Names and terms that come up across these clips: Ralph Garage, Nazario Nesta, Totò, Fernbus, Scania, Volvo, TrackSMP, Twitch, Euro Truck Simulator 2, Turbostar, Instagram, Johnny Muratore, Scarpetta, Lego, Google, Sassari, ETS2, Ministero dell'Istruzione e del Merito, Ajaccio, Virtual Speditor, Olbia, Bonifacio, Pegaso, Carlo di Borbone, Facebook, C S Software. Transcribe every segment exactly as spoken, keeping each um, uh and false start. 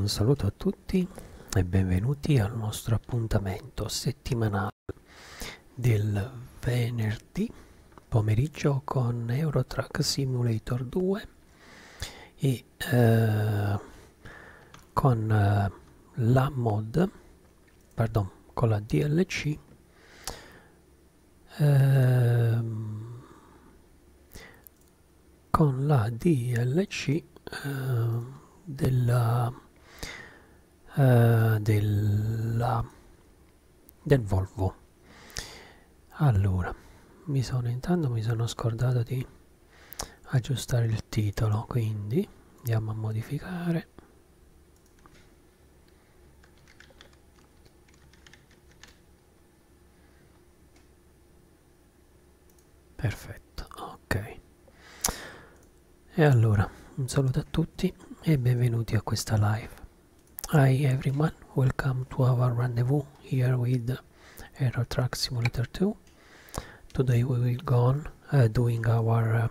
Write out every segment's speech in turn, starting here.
Un saluto a tutti e benvenuti al nostro appuntamento settimanale del venerdì pomeriggio con Euro Truck Simulator due e eh, con eh, la mod, pardon, con la D L C eh, con la D L C eh, della Uh, della, del Volvo. Allora, mi sono intanto mi sono scordato di aggiustare il titolo, quindi andiamo a modificare. Perfetto, ok. E allora, un saluto a tutti e benvenuti a questa live. Hi everyone, welcome to our rendezvous here with Euro Truck Simulator two. Today we will go on uh, doing our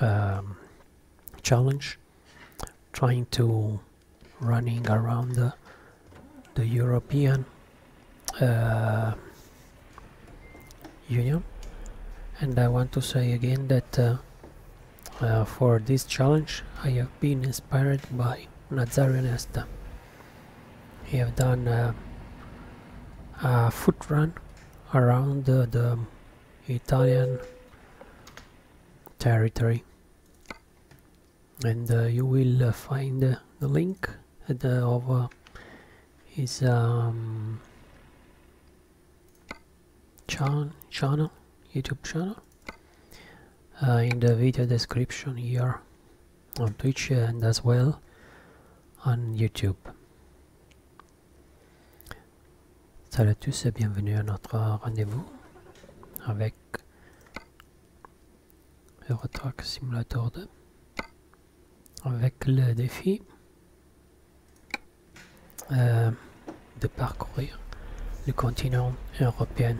uh, um, challenge, trying to running around uh, the European uh, Union. And I want to say again that uh, uh, for this challenge I have been inspired by Nazario Nesta. We have done uh, a foot run around uh, the Italian territory, and uh, you will uh, find uh, the link at the, of uh, his um, chan channel, YouTube channel, uh, in the video description here on Twitch and as well on YouTube. Salut à tous et bienvenue à notre rendez-vous avec Euro Truck Simulator deux, avec le défi euh, de parcourir le continent européen,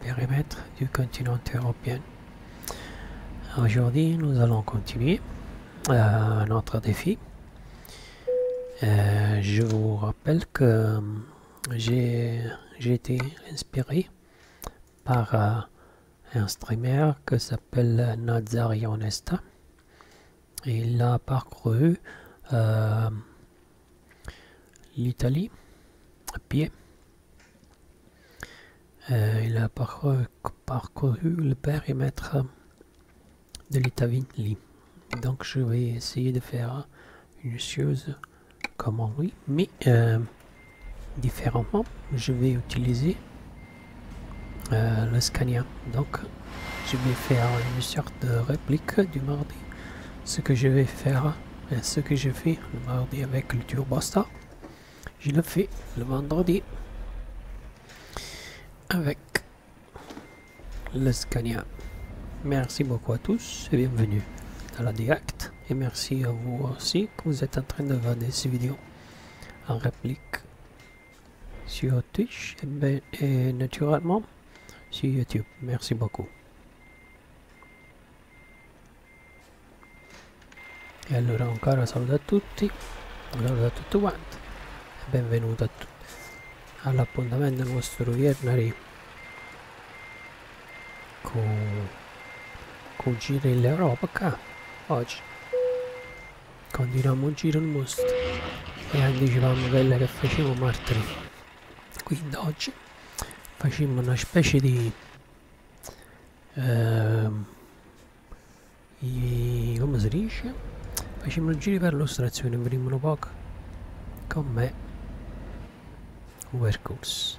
le périmètre du continent européen. Aujourd'hui nous allons continuer euh, notre défi. Euh, je vous rappelle que euh, j'ai été inspiré par euh, un streamer qui s'appelle Nazario Nesta. Il a parcouru euh, l'Italie à pied. Euh, il a parcouru, parcouru le périmètre de l'Italie. Donc je vais essayer de faire une chose comme lui, mais euh, différemment. Je vais utiliser euh, le Scania, donc je vais faire une sorte de réplique du mardi, ce que je vais faire, ce que je fais le mardi avec le Turbostar, je le fais le vendredi avec le Scania. Merci beaucoup à tous et bienvenue dans la direct. Et merci à vous aussi que vous êtes en train de regarder ces vidéos en réplique sur Twitch et, ben, et naturellement sur YouTube. Merci beaucoup. E allora ancora saluto a tutti, saluto a tutti quanti e benvenuto a tutti all'appuntamento nostro ieri con, con Giro in Europa oggi. Continuiamo un giro al mostro e anticipavamo quella che facevo martedì, quindi oggi facciamo una specie di ehm, i, come si dice, facciamo il giro per l'illustrazione, vediamo un po' con me un percorso.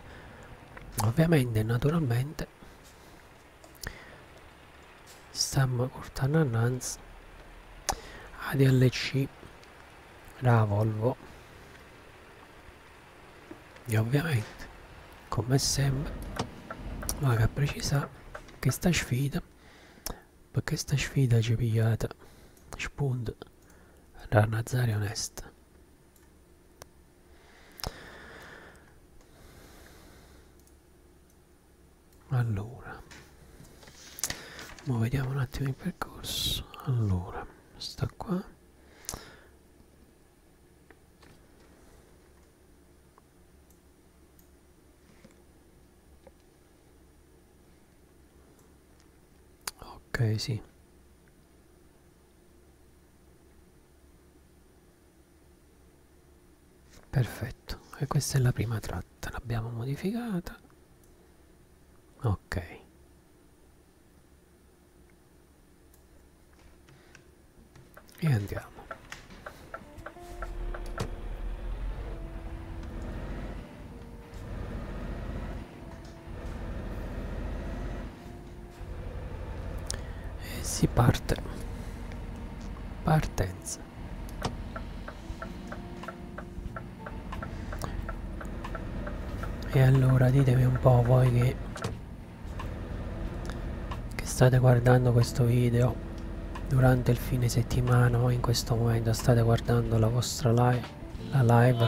Ovviamente, naturalmente stiamo portando annanzi a D L C da Volvo e ovviamente, come sempre, vado a precisare che sta sfida, perché sta sfida ci è pigliata spunto da Nazario Nesta. Allora, ma vediamo un attimo il percorso. Allora, sta qua, direi sì. Perfetto, e questa è la prima tratta, l'abbiamo modificata. Ok. E andiamo. E si parte. Partenza. E allora ditemi un po' voi che, che state guardando questo video durante il fine settimana o in questo momento state guardando la vostra live, la live.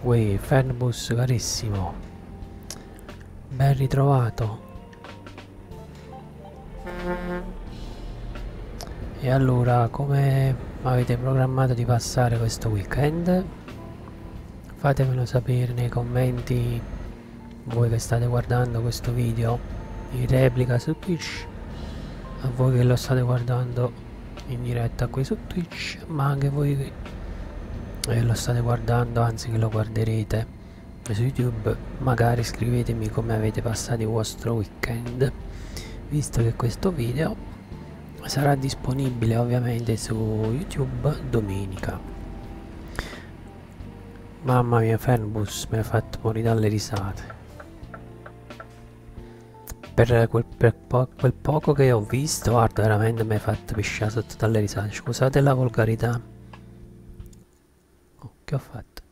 Uè, Fernbus carissimo, ben ritrovato. E allora, come avete programmato di passare questo weekend? Fatemelo sapere nei commenti, voi che state guardando questo video in replica su Twitch, a voi che lo state guardando in diretta qui su Twitch, ma anche voi che lo state guardando, anzi che lo guarderete su YouTube, magari scrivetemi come avete passato il vostro weekend, visto che questo video sarà disponibile ovviamente su YouTube domenica. Mamma mia, Fernbus mi ha fatto morire dalle risate. Per quel, per po quel poco che ho visto, guarda, veramente mi ha fatto pisciare sotto dalle risate. Scusate la volgarità. Oh, che ho fatto?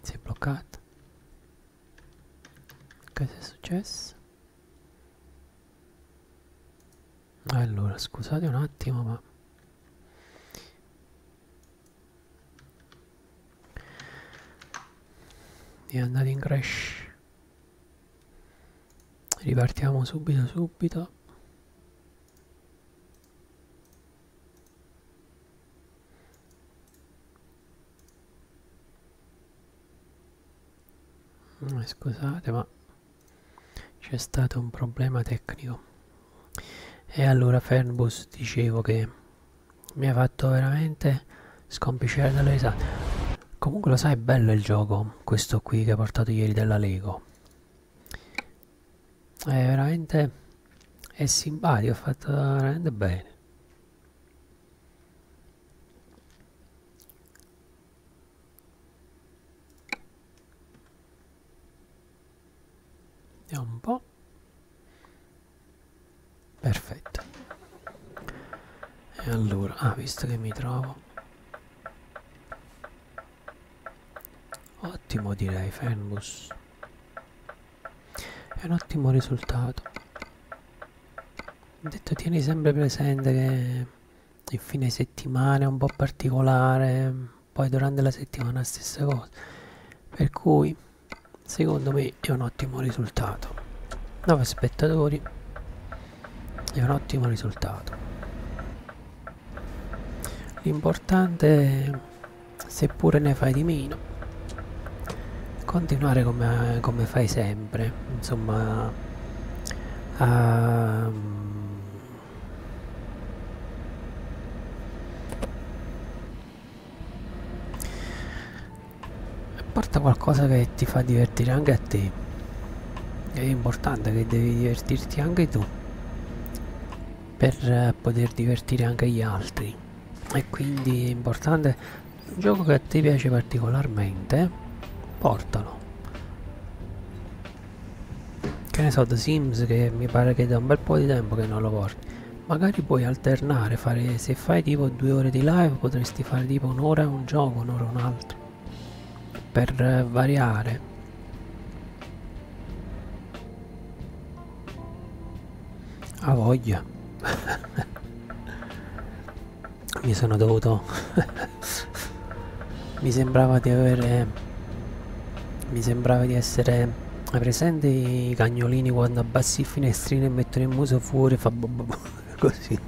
Si è bloccato. Che è successo? Allora, scusate un attimo, ma è andato in crash. Ripartiamo subito subito. Scusate, ma c'è stato un problema tecnico. E allora Fernbus, dicevo che mi ha fatto veramente scompisciare dalle risate. Comunque lo sai, è bello il gioco questo qui che ho portato ieri della Lego. È veramente, è simpatico, è fatto veramente bene. Vediamo un po'. Perfetto. E allora, ah, visto che mi trovo, ottimo direi, Fernbus. È un ottimo risultato. Ho detto, tieni sempre presente che il fine settimana è un po' particolare, poi durante la settimana la stessa cosa. Per cui, secondo me, è un ottimo risultato. nove spettatori. È un ottimo risultato. L'importante, seppure ne fai di meno, continuare come, come fai sempre, insomma, a, porta qualcosa che ti fa divertire anche a te. È importante che devi divertirti anche tu, per poter divertire anche gli altri. E quindi è importante, un gioco che a te piace particolarmente, portalo. Che ne so, The Sims, che mi pare che da un bel po' di tempo che non lo porti. Magari puoi alternare, fare, se fai tipo due ore di live potresti fare tipo un'ora un gioco, un'ora un altro, per variare. Ha voglia. Mi sono dovuto mi sembrava di avere mi sembrava di essere presente i cagnolini quando abbassi il finestrino e mettono il muso fuori e fa così.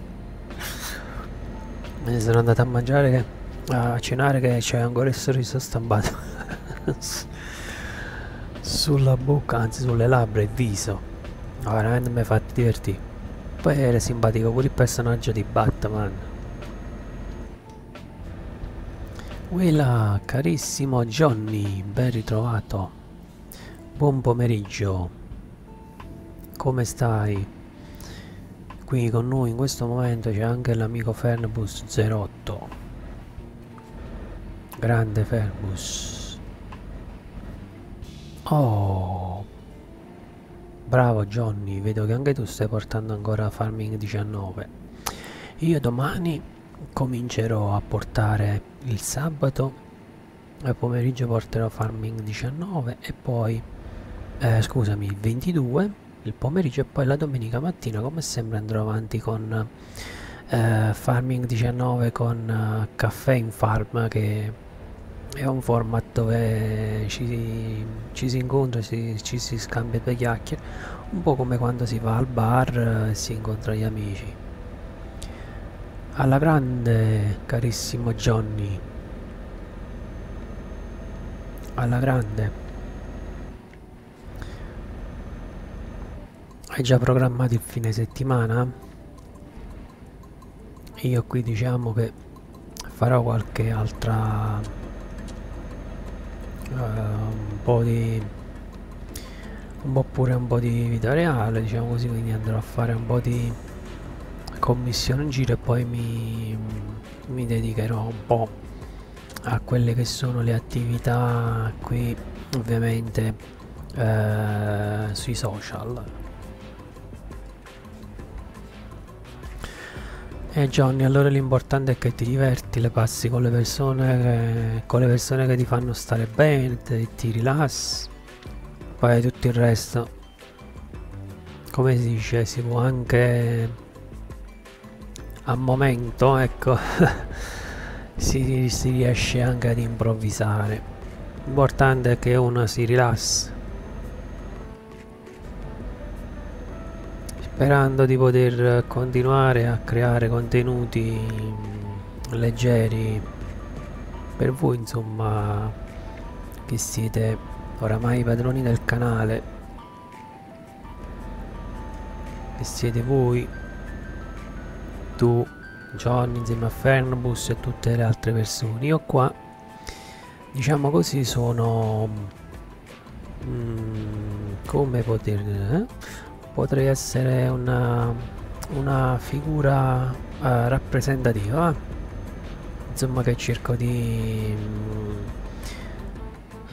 Me ne sono andato a mangiare, che, a cenare, che c'è ancora il sorriso stampato. sulla bocca, anzi sulle labbra e viso. Ma veramente mi ha fatto divertire. Poi era simpatico pure il personaggio di Batman. Uela, carissimo Johnny, ben ritrovato. Buon pomeriggio. Come stai? Qui con noi in questo momento c'è anche l'amico Fernbus zero otto. Grande Fernbus. Oh, bravo Johnny, vedo che anche tu stai portando ancora Farming diciannove. Io domani comincerò a portare il sabato, al pomeriggio porterò Farming diciannove e poi eh, scusami, il ventidue il pomeriggio, e poi la domenica mattina come sempre andrò avanti con eh, Farming diciannove con eh, Caffè in Farm, che è un format dove ci, ci si incontra, si, ci si scambia due chiacchiere, un po' come quando si va al bar e eh, si incontra gli amici. Alla grande, carissimo Johnny, alla grande. Hai già programmato il fine settimana? Io qui diciamo che farò qualche altra uh, un po' di un po' pure un po' di vita reale, diciamo così, quindi andrò a fare un po' di commissione in giro e poi mi, mi dedicherò un po' a quelle che sono le attività qui ovviamente uh, sui social. E eh Johnny, allora l'importante è che ti diverti, le passi con le persone che, con le persone che ti fanno stare bene, ti, ti rilassi, poi tutto il resto, come si dice, si può anche a momento, ecco, si, si riesce anche ad improvvisare, l'importante è che uno si rilassi, sperando di poter continuare a creare contenuti leggeri per voi, insomma, che siete oramai i padroni del canale, che siete voi, tu Johnny insieme a Fernbus e tutte le altre persone. Io qua diciamo così sono mm, come poter eh? potrei essere una, una figura uh, rappresentativa, insomma, che cerco di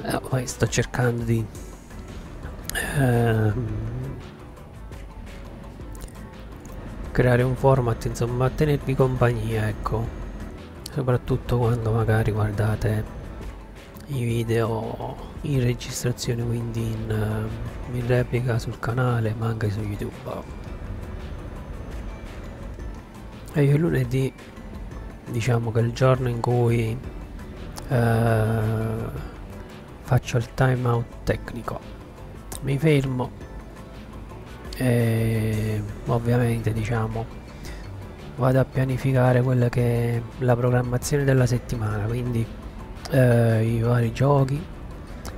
eh, poi sto cercando di eh, creare un format, insomma, a tenervi compagnia, ecco, soprattutto quando magari guardate i video in registrazione, quindi in, in replica sul canale ma anche su YouTube. E io lunedì diciamo che è il giorno in cui eh, faccio il time out tecnico, mi fermo e ovviamente diciamo vado a pianificare quella che è la programmazione della settimana, quindi Eh, i vari giochi,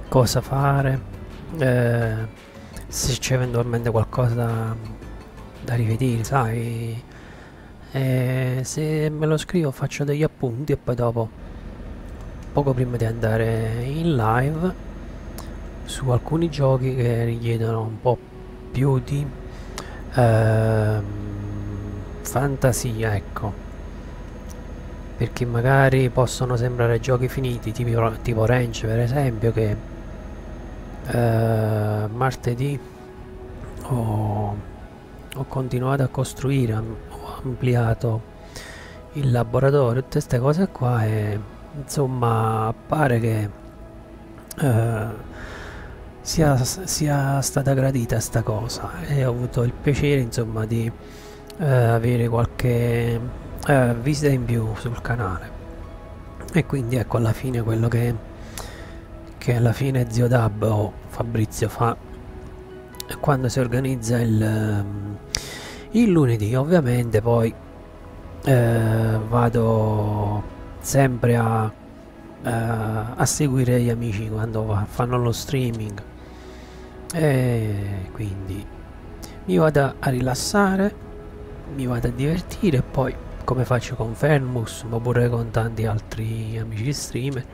cosa fare, eh, se c'è eventualmente qualcosa da, da rivedere, sai, eh, se me lo scrivo faccio degli appunti e poi dopo, poco prima di andare in live, su alcuni giochi che richiedono un po' più di eh, fantasia, ecco, perché magari possono sembrare giochi finiti, tipo, tipo Ranch per esempio, che eh, martedì ho, ho continuato a costruire, ho ampliato il laboratorio, tutte queste cose qua, e insomma appare che eh, sia, sia stata gradita sta cosa e ho avuto il piacere, insomma, di eh, avere qualche Uh, visita in più sul canale. E quindi ecco alla fine quello che che alla fine Zio Dab o Fabrizio fa quando si organizza il, il lunedì. Ovviamente poi uh, vado sempre a uh, a seguire gli amici quando fanno lo streaming, e quindi mi vado a rilassare, mi vado a divertire, e poi come faccio con Fernbus, ma pure con tanti altri amici streamer,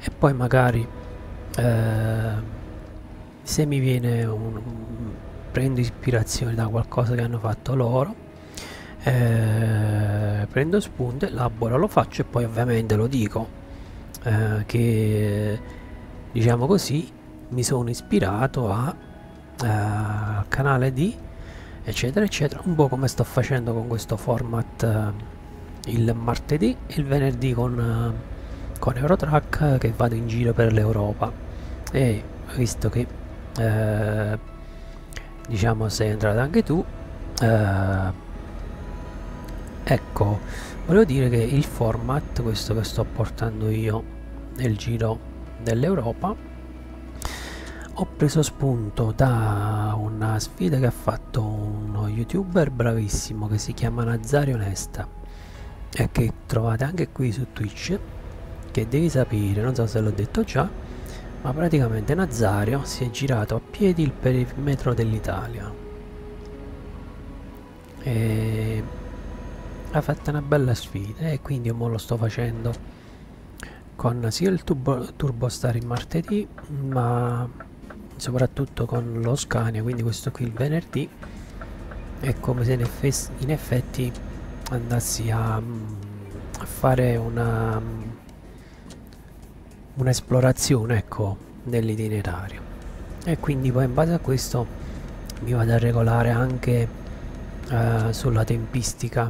e poi magari uh, se mi viene un, un, prendo ispirazione da qualcosa che hanno fatto loro, eh, prendo spunto, elaboro, lo faccio, e poi ovviamente lo dico, eh, che diciamo così mi sono ispirato a, eh, al canale di eccetera eccetera, un po' come sto facendo con questo format eh, il martedì e il venerdì con, eh, con Euro Truck, che vado in giro per l'Europa, e visto che Eh, diciamo sei entrato anche tu, eh, ecco, volevo dire che il format, questo che sto portando io nel giro dell'Europa, ho preso spunto da una sfida che ha fatto uno youtuber bravissimo che si chiama Nazario Nesta, e che trovate anche qui su Twitch, che devi sapere, non so se l'ho detto già, ma praticamente Nazario si è girato a piedi il perimetro dell'Italia e ha fatto una bella sfida, e quindi ora lo sto facendo con sia il turbo, Turbostar il martedì, ma soprattutto con lo Scania, quindi questo qui il venerdì. È come se in effetti andassi a, a fare una un'esplorazione, ecco, dell'itinerario, e quindi poi in base a questo mi vado a regolare anche eh, sulla tempistica,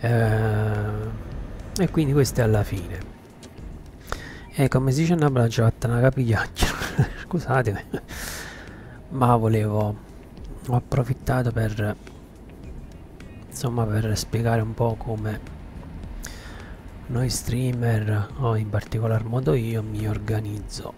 eh, e quindi questo è alla fine. E come si dice, una bracciata, una capigliaccia scusatemi, ma volevo, ho approfittato per insomma per spiegare un po' come noi streamer, o in particolar modo io, mi organizzo.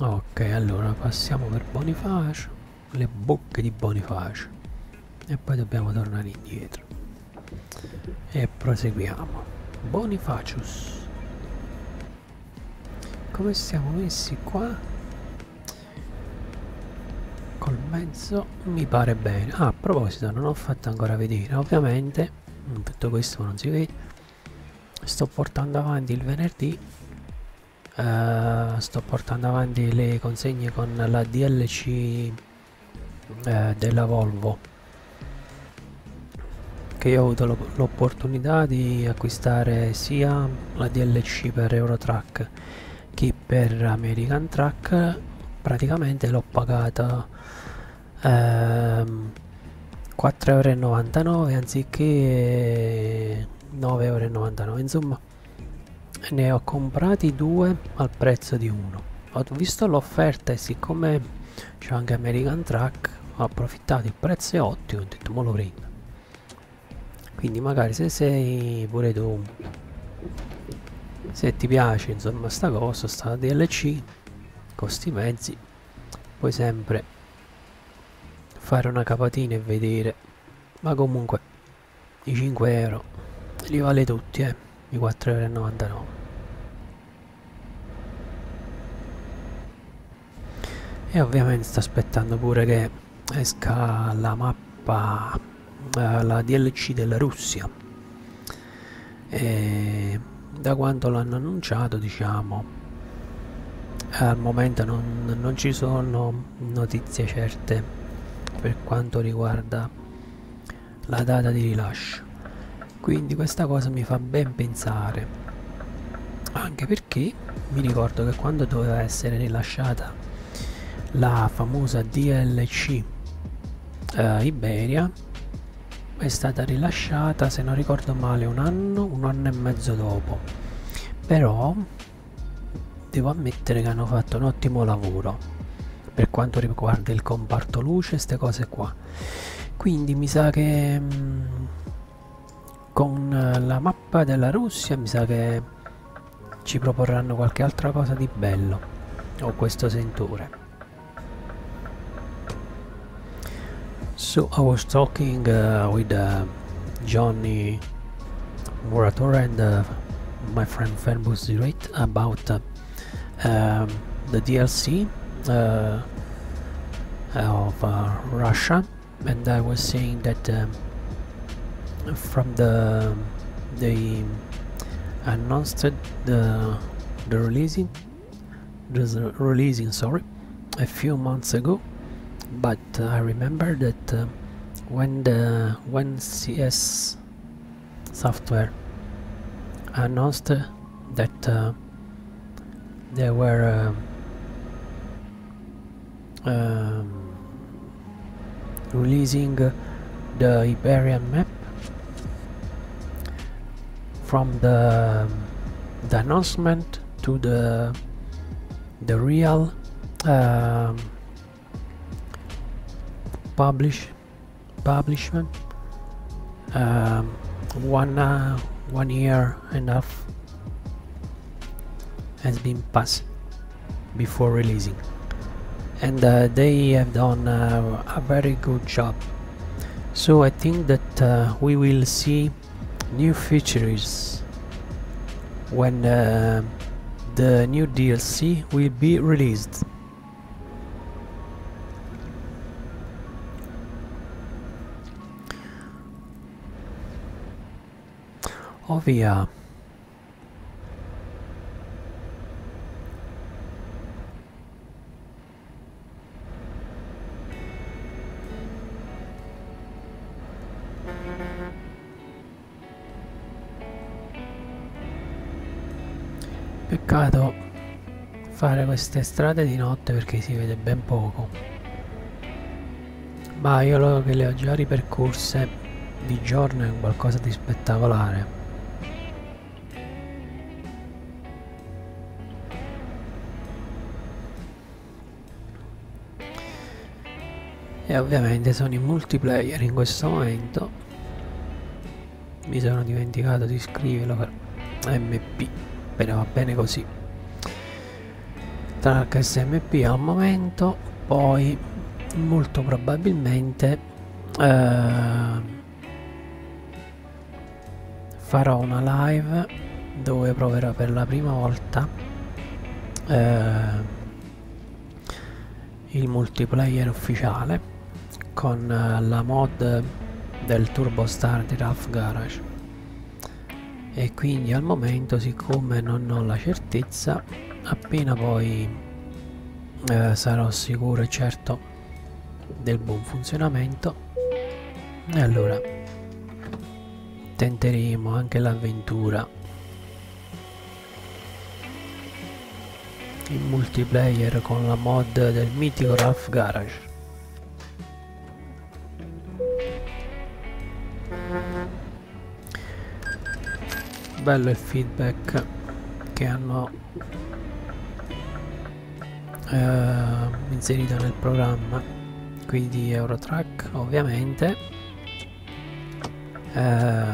Ok, allora passiamo per Bonifacio, le bocche di Bonifacio, e poi dobbiamo tornare indietro e proseguiamo. Bonifacius, come siamo messi qua? Col mezzo mi pare bene. Ah, a proposito, non ho fatto ancora vedere, ovviamente tutto questo non si vede, sto portando avanti il venerdì, uh, sto portando avanti le consegne con la D L C uh, della Volvo, che io ho avuto l'opportunità di acquistare sia la D L C per Euro Truck che per American Truck. Praticamente l'ho pagata ehm, quattro e novantanove euro anziché nove e novantanove euro, insomma ne ho comprati due al prezzo di uno. Ho visto l'offerta e siccome c'è anche American Truck ho approfittato, il prezzo è ottimo, ho detto me lo prendo, quindi magari se sei pure tu, se ti piace insomma sta cosa, sta D L C, costi mezzi, puoi sempre fare una capatina e vedere, ma comunque i cinque euro li vale tutti, eh, i quattro e novantanove euro. E ovviamente sto aspettando pure che esca la mappa, eh, la D L C della Russia, e da quanto l'hanno annunciato, diciamo, al momento non, non ci sono notizie certe per quanto riguarda la data di rilascio, quindi questa cosa mi fa ben pensare, anche perché mi ricordo che quando doveva essere rilasciata la famosa D L C eh, Iberia, è stata rilasciata, se non ricordo male, un anno, un anno e mezzo dopo, però devo ammettere che hanno fatto un ottimo lavoro per quanto riguarda il comparto luce e queste cose qua, quindi mi sa che mh, con la mappa della Russia mi sa che ci proporranno qualche altra cosa di bello, ho questo sentore. So I was talking uh, with uh, Johnny Muratore and uh, my friend Fernbus about uh, um, the D L C uh, of uh, Russia, and I was saying that um, from the they announced the the releasing the releasing sorry a few months ago, but uh, I remember that uh, when the when C S Software announced uh, that uh, there were uh, um, releasing uh, the Iberian map, from the the announcement to the the real um, publish publishment, um, one uh, one year and a half has been passed before releasing, and uh, they have done uh, a very good job. So I think that uh, we will see new features when uh, the new D L C will be released. Ovvia. Peccato fare queste strade di notte perché si vede ben poco, ma io lo che le ho già ripercorse di giorno è qualcosa di spettacolare. E ovviamente sono in multiplayer in questo momento. Mi sono dimenticato di scriverlo per M P, però va bene così. TrackSMP al momento, poi molto probabilmente eh, farò una live dove proverò per la prima volta eh, il multiplayer ufficiale con la mod del Turbostar di Ralph Garage, e quindi al momento, siccome non ho la certezza, appena poi eh, sarò sicuro e certo del buon funzionamento, e allora tenteremo anche l'avventura in multiplayer con la mod del mitico Ralph Garage. Bello il feedback che hanno eh, inserito nel programma qui di Euro Truck, ovviamente. Eh,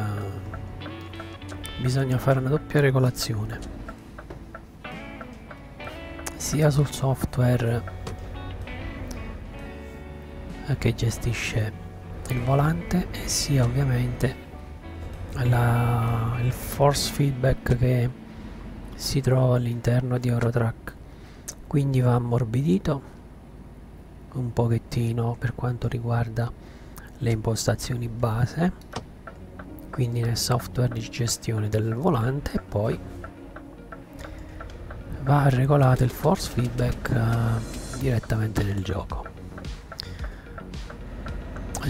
bisogna fare una doppia regolazione sia sul software che gestisce il volante, e sia ovviamente La, il force feedback che si trova all'interno di Euro Truck, quindi va ammorbidito un pochettino per quanto riguarda le impostazioni base, quindi nel software di gestione del volante, e poi va regolato il force feedback uh, direttamente nel gioco.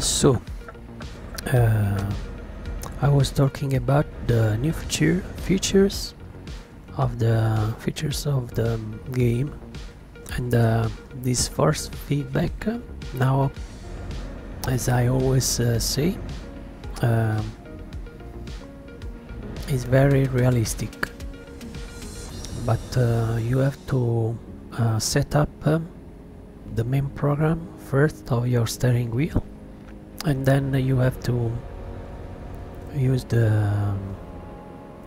So uh, I was talking about the new feature, features of the features of the game, and uh, this first feedback. Now, as I always uh, say, uh, is very realistic, but uh, you have to uh, set up uh, the main program first of your steering wheel, and then you have to use the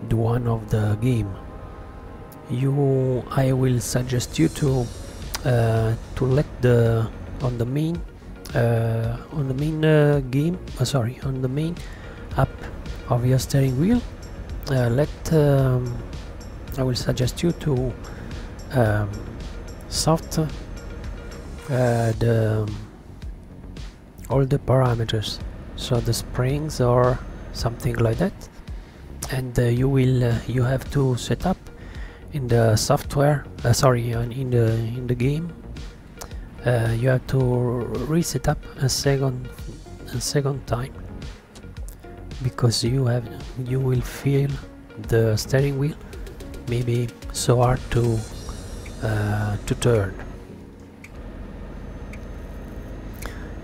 the one of the game. You, I will suggest you to uh, to let the on the main uh, on the main uh, game uh, sorry on the main app of your steering wheel, uh, let um, I will suggest you to um, soft uh, the all the parameters, so the springs or something like that, and uh, you will uh, you have to set up in the software uh, sorry in the in the game uh, you have to reset up a second a second time, because you have you will feel the steering wheel maybe so hard to uh, to turn,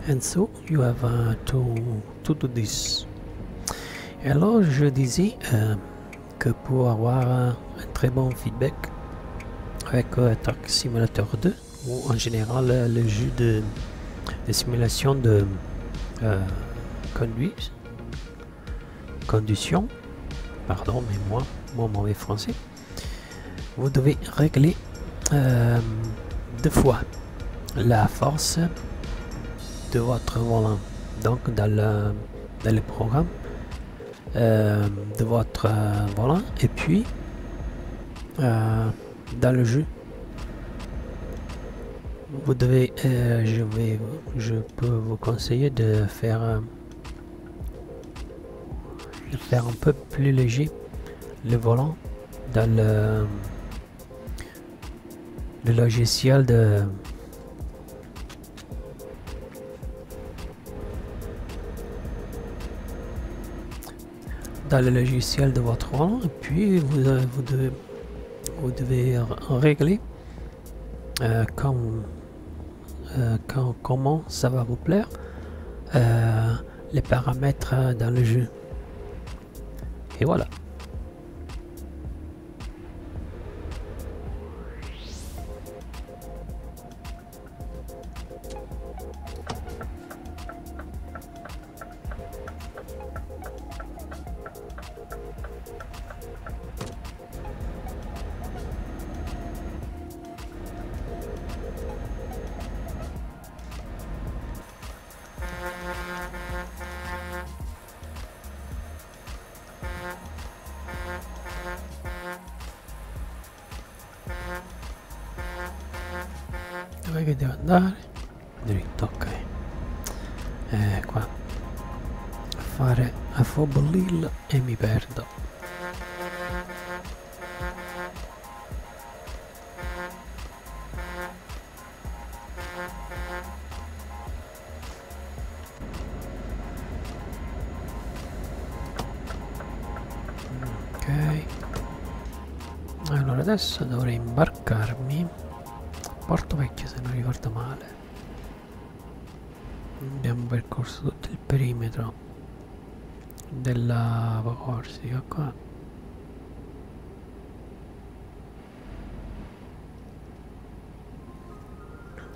and so you have uh, to to do this. Alors je disais euh, que pour avoir euh, un très bon feedback avec euh, Truck Simulator deux, ou en général euh, le jeu de, de simulation de euh, conduite, conduction, pardon, mais moi, mon mauvais français, vous devez régler euh, deux fois la force de votre volant. Donc dans le, dans le programme, Euh, de votre euh, volant, et puis euh, dans le jeu vous devez euh, je vais je peux vous conseiller de faire euh, de faire un peu plus léger le volant dans le, le logiciel de dans le logiciel de votre volant, et puis vous, vous devez, vous devez régler euh, quand, euh, quand, comment ça va vous plaire euh, les paramètres dans le jeu, et voilà. Dove che devo andare? Dritto, ok. Eh, qua. A fare a Fobolil e mi perdo. Ok. Allora adesso dovrei imbarcarmi. Porto Vecchio, se non ricordo male. Abbiamo percorso tutto il perimetro della Corsica qua.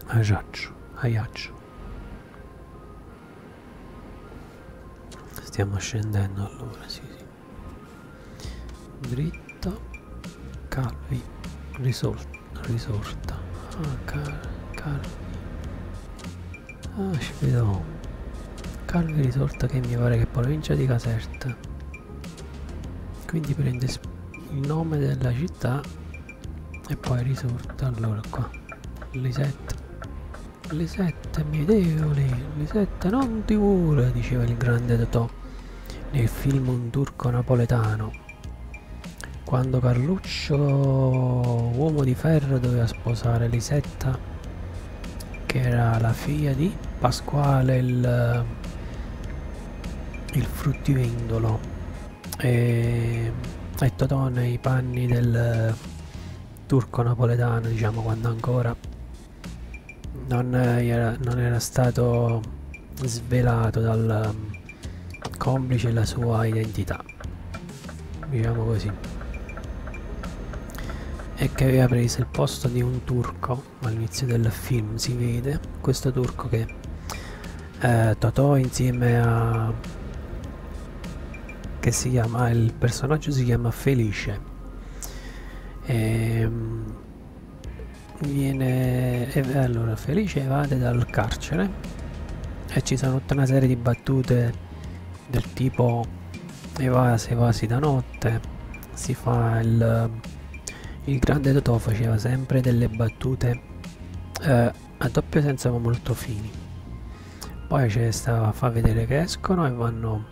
Ajaccio, Ajaccio. Stiamo scendendo allora, sì sì. Dritto, Calvi, risorta, risorta. Ah, Cal Calvi. Ah, ci vedo. Calvi risorta, che mi pare che è provincia di Caserta. Quindi prende il nome della città e poi risorta. Allora qua. Lisette. Lisette miedevole. Lisette non ti vuole, diceva il grande Totò nel film Un turco napoletano, quando Carluccio, uomo di ferro, doveva sposare Lisetta, che era la figlia di Pasquale il, il fruttivendolo, e, e Totò nei panni del turco napoletano, diciamo, quando ancora non era, non era stato svelato dal complice la sua identità, diciamo così, e che aveva preso il posto di un turco. All'inizio del film si vede questo turco che eh, Totò insieme a, che si chiama, il personaggio si chiama Felice, e viene, e allora Felice evade dal carcere e ci sono tutta una serie di battute del tipo evasi evasi da notte. Si fa il, il grande Totò faceva sempre delle battute eh, a doppio senso ma molto fini. Poi c'è sta fa vedere che escono e vanno,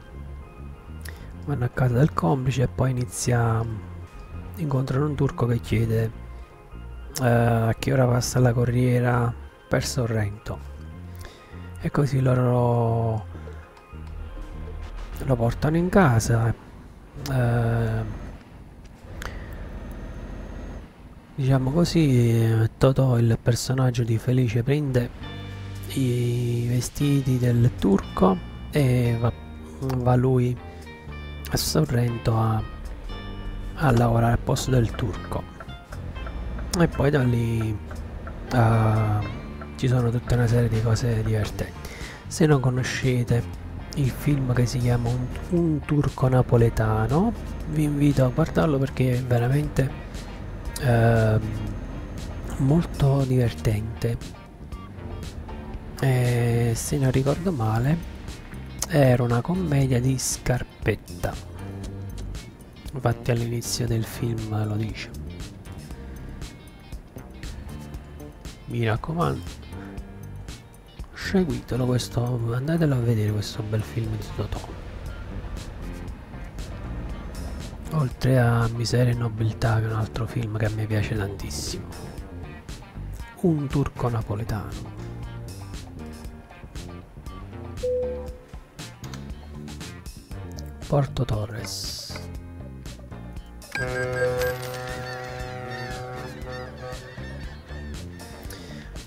vanno a casa del complice e poi inizia, incontrano un turco che chiede eh, a che ora passa la corriera per Sorrento, e così loro lo portano in casa. Eh, diciamo così, Totò, il personaggio di Felice, prende i vestiti del turco e va, va lui a Sorrento a, a lavorare al posto del turco. E poi da lì eh, ci sono tutta una serie di cose divertenti. Se non conoscete il film che si chiama un, un turco napoletano, vi invito a guardarlo perché è veramente eh, molto divertente. E, se non ricordo male, era una commedia di Scarpetta, infatti all'inizio del film lo dice. Mi raccomando, seguitelo questo, andatelo a vedere questo bel film di Totò. Oltre a Miseria e Nobiltà, che è un altro film che a me piace tantissimo, un turco napoletano. Porto Torres.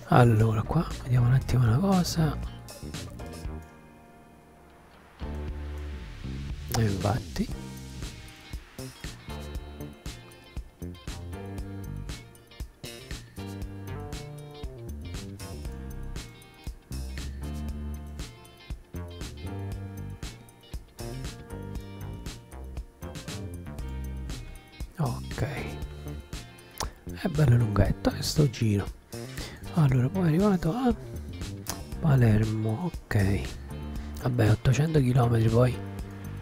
Allora qua vediamo un attimo una cosa. E infatti ok, è bello lunghetto questo giro. Allora, poi è arrivato a Palermo, ok. Vabbè, ottocento chilometri, poi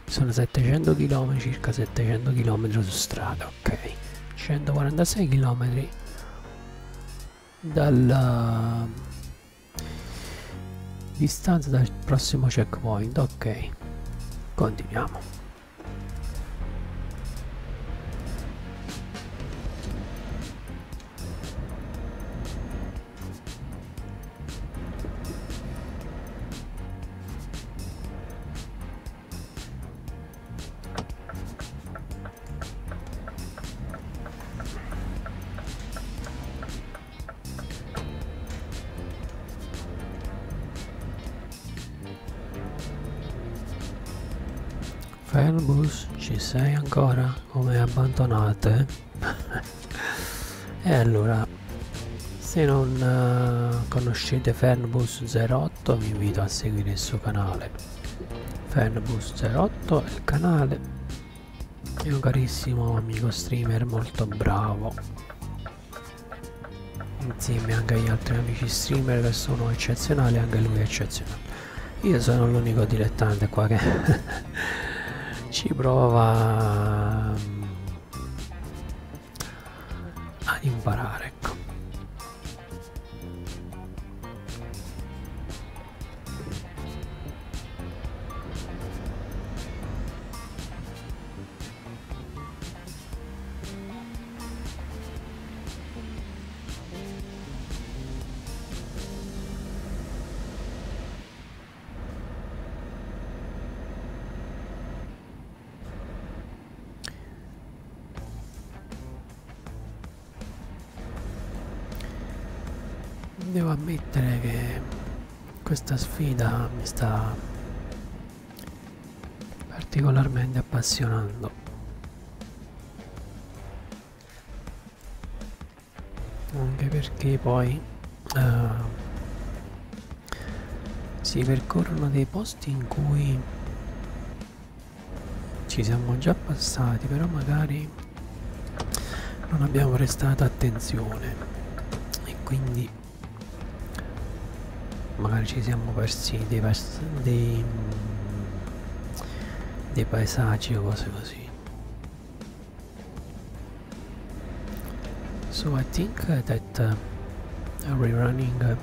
sono settecento chilometri, circa settecento chilometri su strada, ok. centoquarantasei chilometri dalla distanza dal prossimo checkpoint, ok. Continuiamo. Fernbus, ci sei ancora? Come abbandonate? E allora, se non uh, conoscete Fernbus zero otto, vi invito a seguire il suo canale. Fernbus zero otto è il canale, è un carissimo amico streamer molto bravo, insieme anche agli altri amici streamer che sono eccezionali, anche lui è eccezionale. Io sono l'unico dilettante qua che ci prova ad imparare, ecco. Devo ammettere che questa sfida mi sta particolarmente appassionando. Anche perché poi uh, si percorrono dei posti in cui ci siamo già passati, però magari non abbiamo prestato attenzione e quindi magari ci siamo persi dei, dei, dei paesaggi o cose così. So I think that uh, rerunning uh,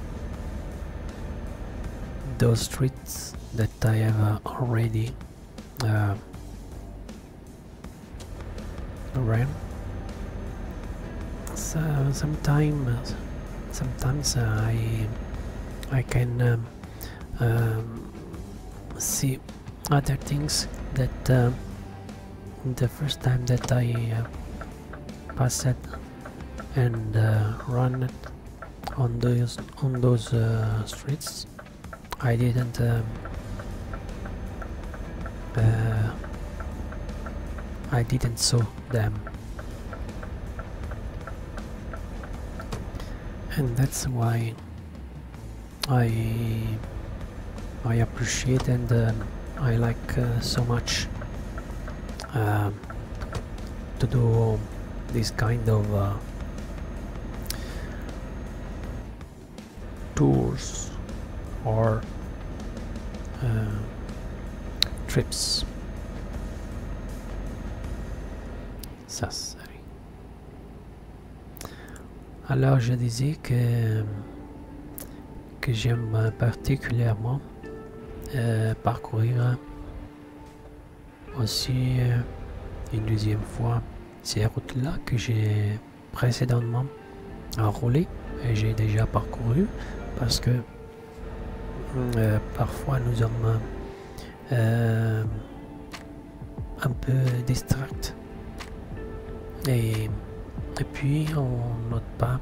those streets that I have uh, already uh, ran. So sometimes, sometimes I I can um, um, see other things that uh, the first time that I uh, passed and uh, run on those on those uh, streets, I didn't uh, uh, I didn't saw them, and that's why I I appreciate and uh, I like uh, so much uh, to do this kind of uh, tours or uh, trips. Sassari. Alors je disais que que j'aime particulièrement euh, parcourir aussi euh, une deuxième fois ces routes-là que j'ai précédemment enroulées et j'ai déjà parcouru. Parce que euh, parfois nous sommes euh, un peu distraits et, et puis on note pas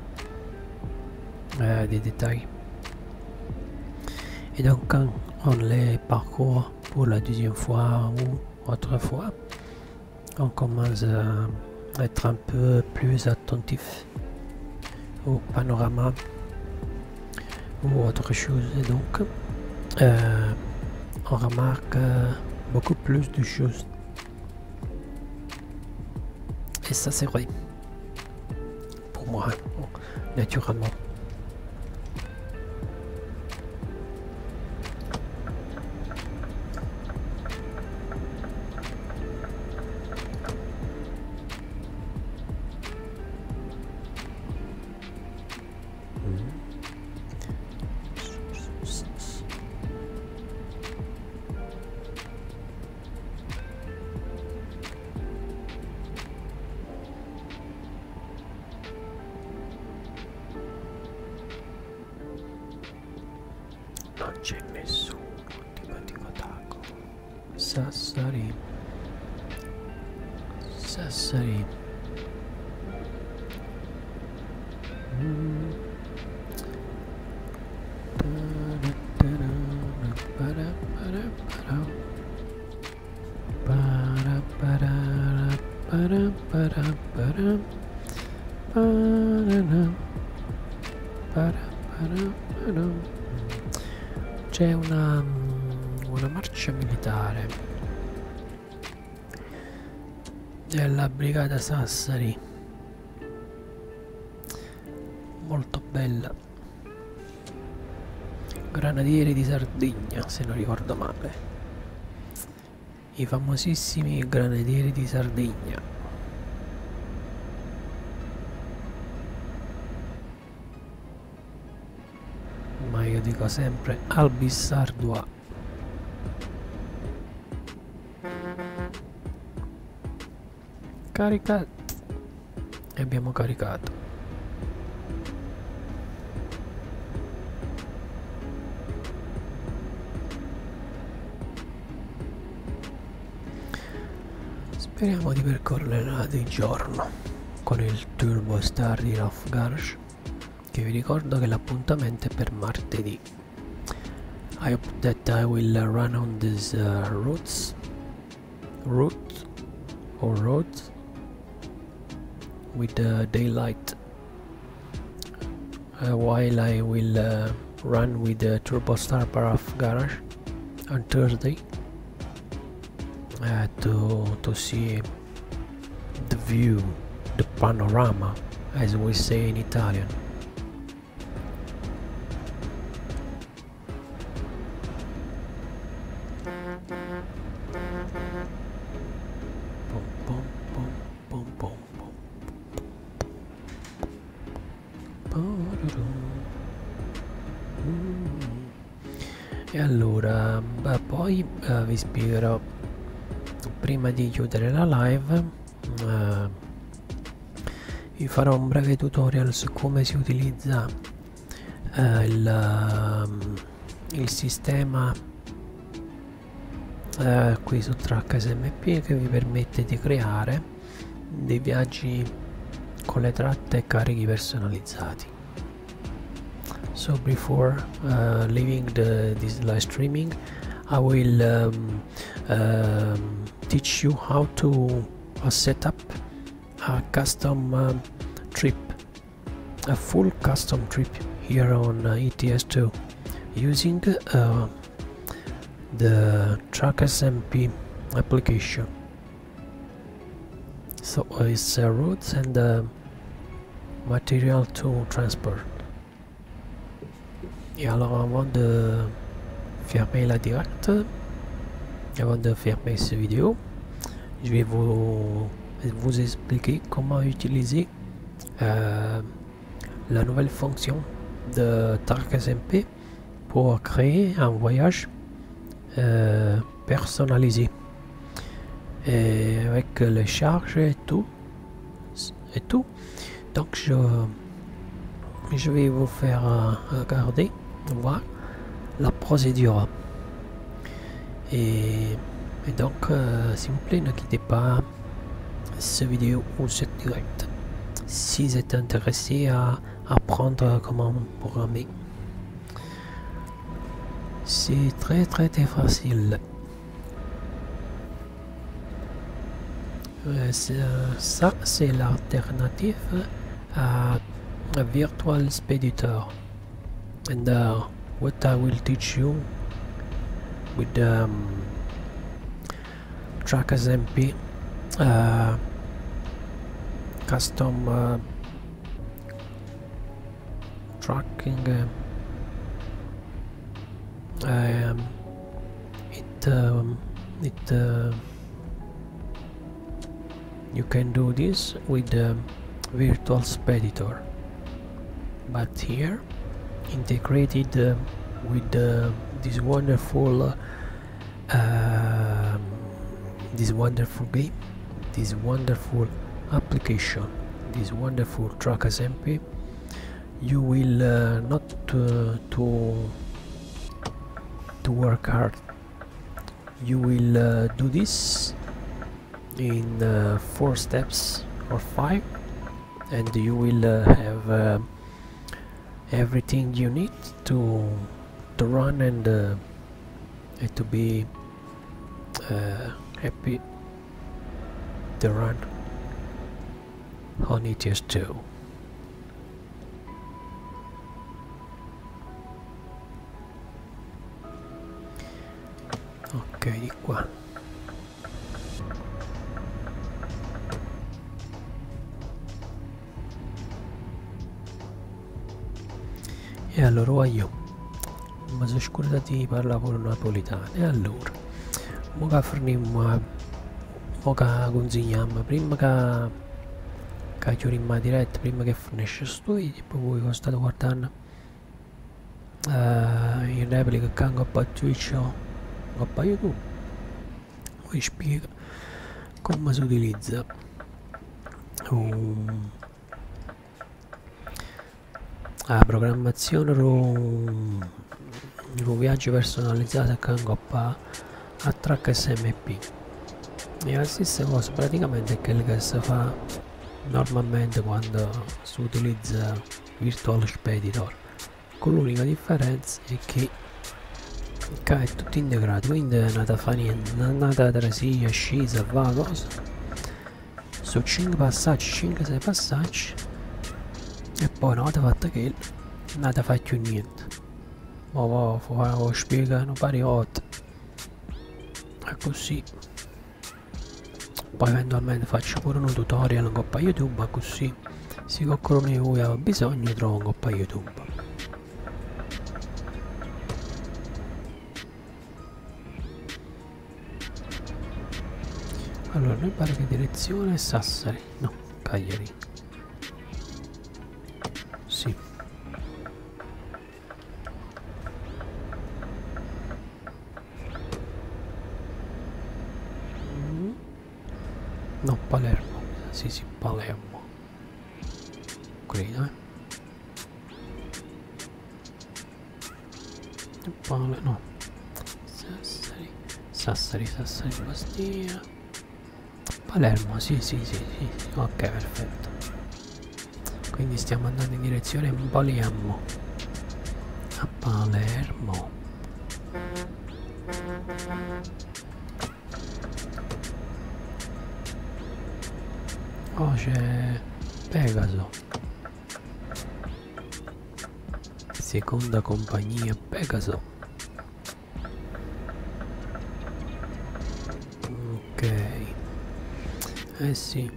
euh, des détails. Et donc quand on les parcourt pour la deuxième fois ou autre fois, on commence à être un peu plus attentif au panorama ou autre chose, et donc euh, on remarque euh, beaucoup plus de choses, et ça c'est vrai pour moi, bon, naturellement. Sassari, Sassari. Mm. C'è una, una marcia militare della brigata Sassari, molto bella, granadieri di Sardegna, se non ricordo male, i famosissimi granadieri di Sardegna. Ma io dico sempre Albis Ardua. Caricato, e abbiamo caricato. Speriamo di percorrerla di giorno con il Turbostar di Ralph Garage, che vi ricordo che l'appuntamento è per martedì. I hope that I will run on these uh, routes, route or roads, with the uh, daylight, uh, while I will uh, run with the Turbostar Ralph Garage on Thursday uh, to, to see the view, the panorama, as we say in Italian. E allora, beh, poi eh, vi spiegherò, prima di chiudere la live, eh, vi farò un breve tutorial su come si utilizza eh, il, il sistema eh, qui su TrackSMP, che vi permette di creare dei viaggi con le tratte e carichi personalizzati. So before uh, leaving the, this live streaming, I will um, uh, teach you how to uh, set up a custom uh, trip, a full custom trip here on uh, E T S two using uh, the TrackSMP application. So uh, it's uh, routes and uh, material to transport. Et alors, avant de fermer la directe, avant de fermer cette vidéo, je vais vous, vous expliquer comment utiliser euh, la nouvelle fonction de TrackSMP pour créer un voyage euh, personnalisé, et avec les charges et tout et tout. Donc je, je vais vous faire euh, regarder, voir la procédure, et, et donc euh, s'il vous plaît, ne quittez pas cette vidéo ou cette direct si vous êtes intéressé à apprendre comment programmer. C'est très très très facile. euh, euh, ça c'est l'alternative à a Virtual Speditor, and uh, what I will teach you with um, TrackSMP uh, custom uh, tracking, uh, um, it um, it uh, you can do this with uh, Virtual Speditor, but here integrated uh, with uh, this wonderful uh, this wonderful game, this wonderful application, this wonderful TrackSMP, you will uh, not uh, to to work hard. You will uh, do this in uh, four steps or five, and you will uh, have uh, everything you need to to run and, uh, and to be uh, happy to run on E T S two. Ok, di qua. E allora io mi sono scordato di parlare con napoletano. E allora ora fermiamo, ora consigliamo prima che che chiudiamo la diretta, prima che finisce questo video, poi voi che state guardando uh, in replica che hanno a Twitch o a YouTube, vi spiego come si utilizza um, la programmazione un viaggio personalizzato che ingoppa a TrackSMP. E la stessa cosa praticamente è quella che si fa normalmente quando si utilizza Virtual Speditor, con l'unica differenza è che qua è tutto integrato, quindi è nata fa niente, è nata trasia, scesa, va cosa, su cinque passaggi, cinque sei passaggi, e poi una volta fatto che non ti faccio niente, ma lo spiegano varie volte e così, poi eventualmente faccio pure un tutorial con YouTube, così se qualcuno di voi ha bisogno trovo con YouTube. Allora, noi pare che direzione Sassari, no, Cagliari. Sì. No, Palermo. Sì, sì, Palermo. Credo, eh. Pale, no. Sassari, Sassari, Sassari, Bastia. Palermo, sì, sì, sì, sì. Ok, perfetto. Quindi stiamo andando in direzione Palermo. A Palermo. Oh, c'è Pegaso. Seconda compagnia Pegaso. Ok. Eh sì.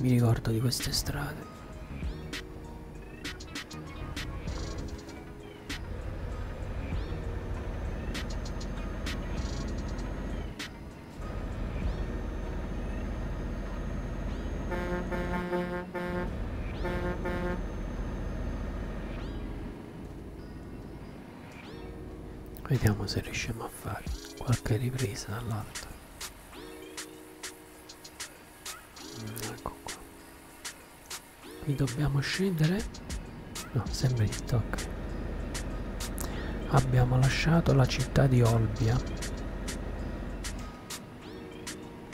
Mi ricordo di queste strade. Vediamo se riusciamo a fare qualche ripresa dall'alto. Mm, ecco qua. Qui dobbiamo scendere. No, sempre di tocca. Abbiamo lasciato la città di Olbia.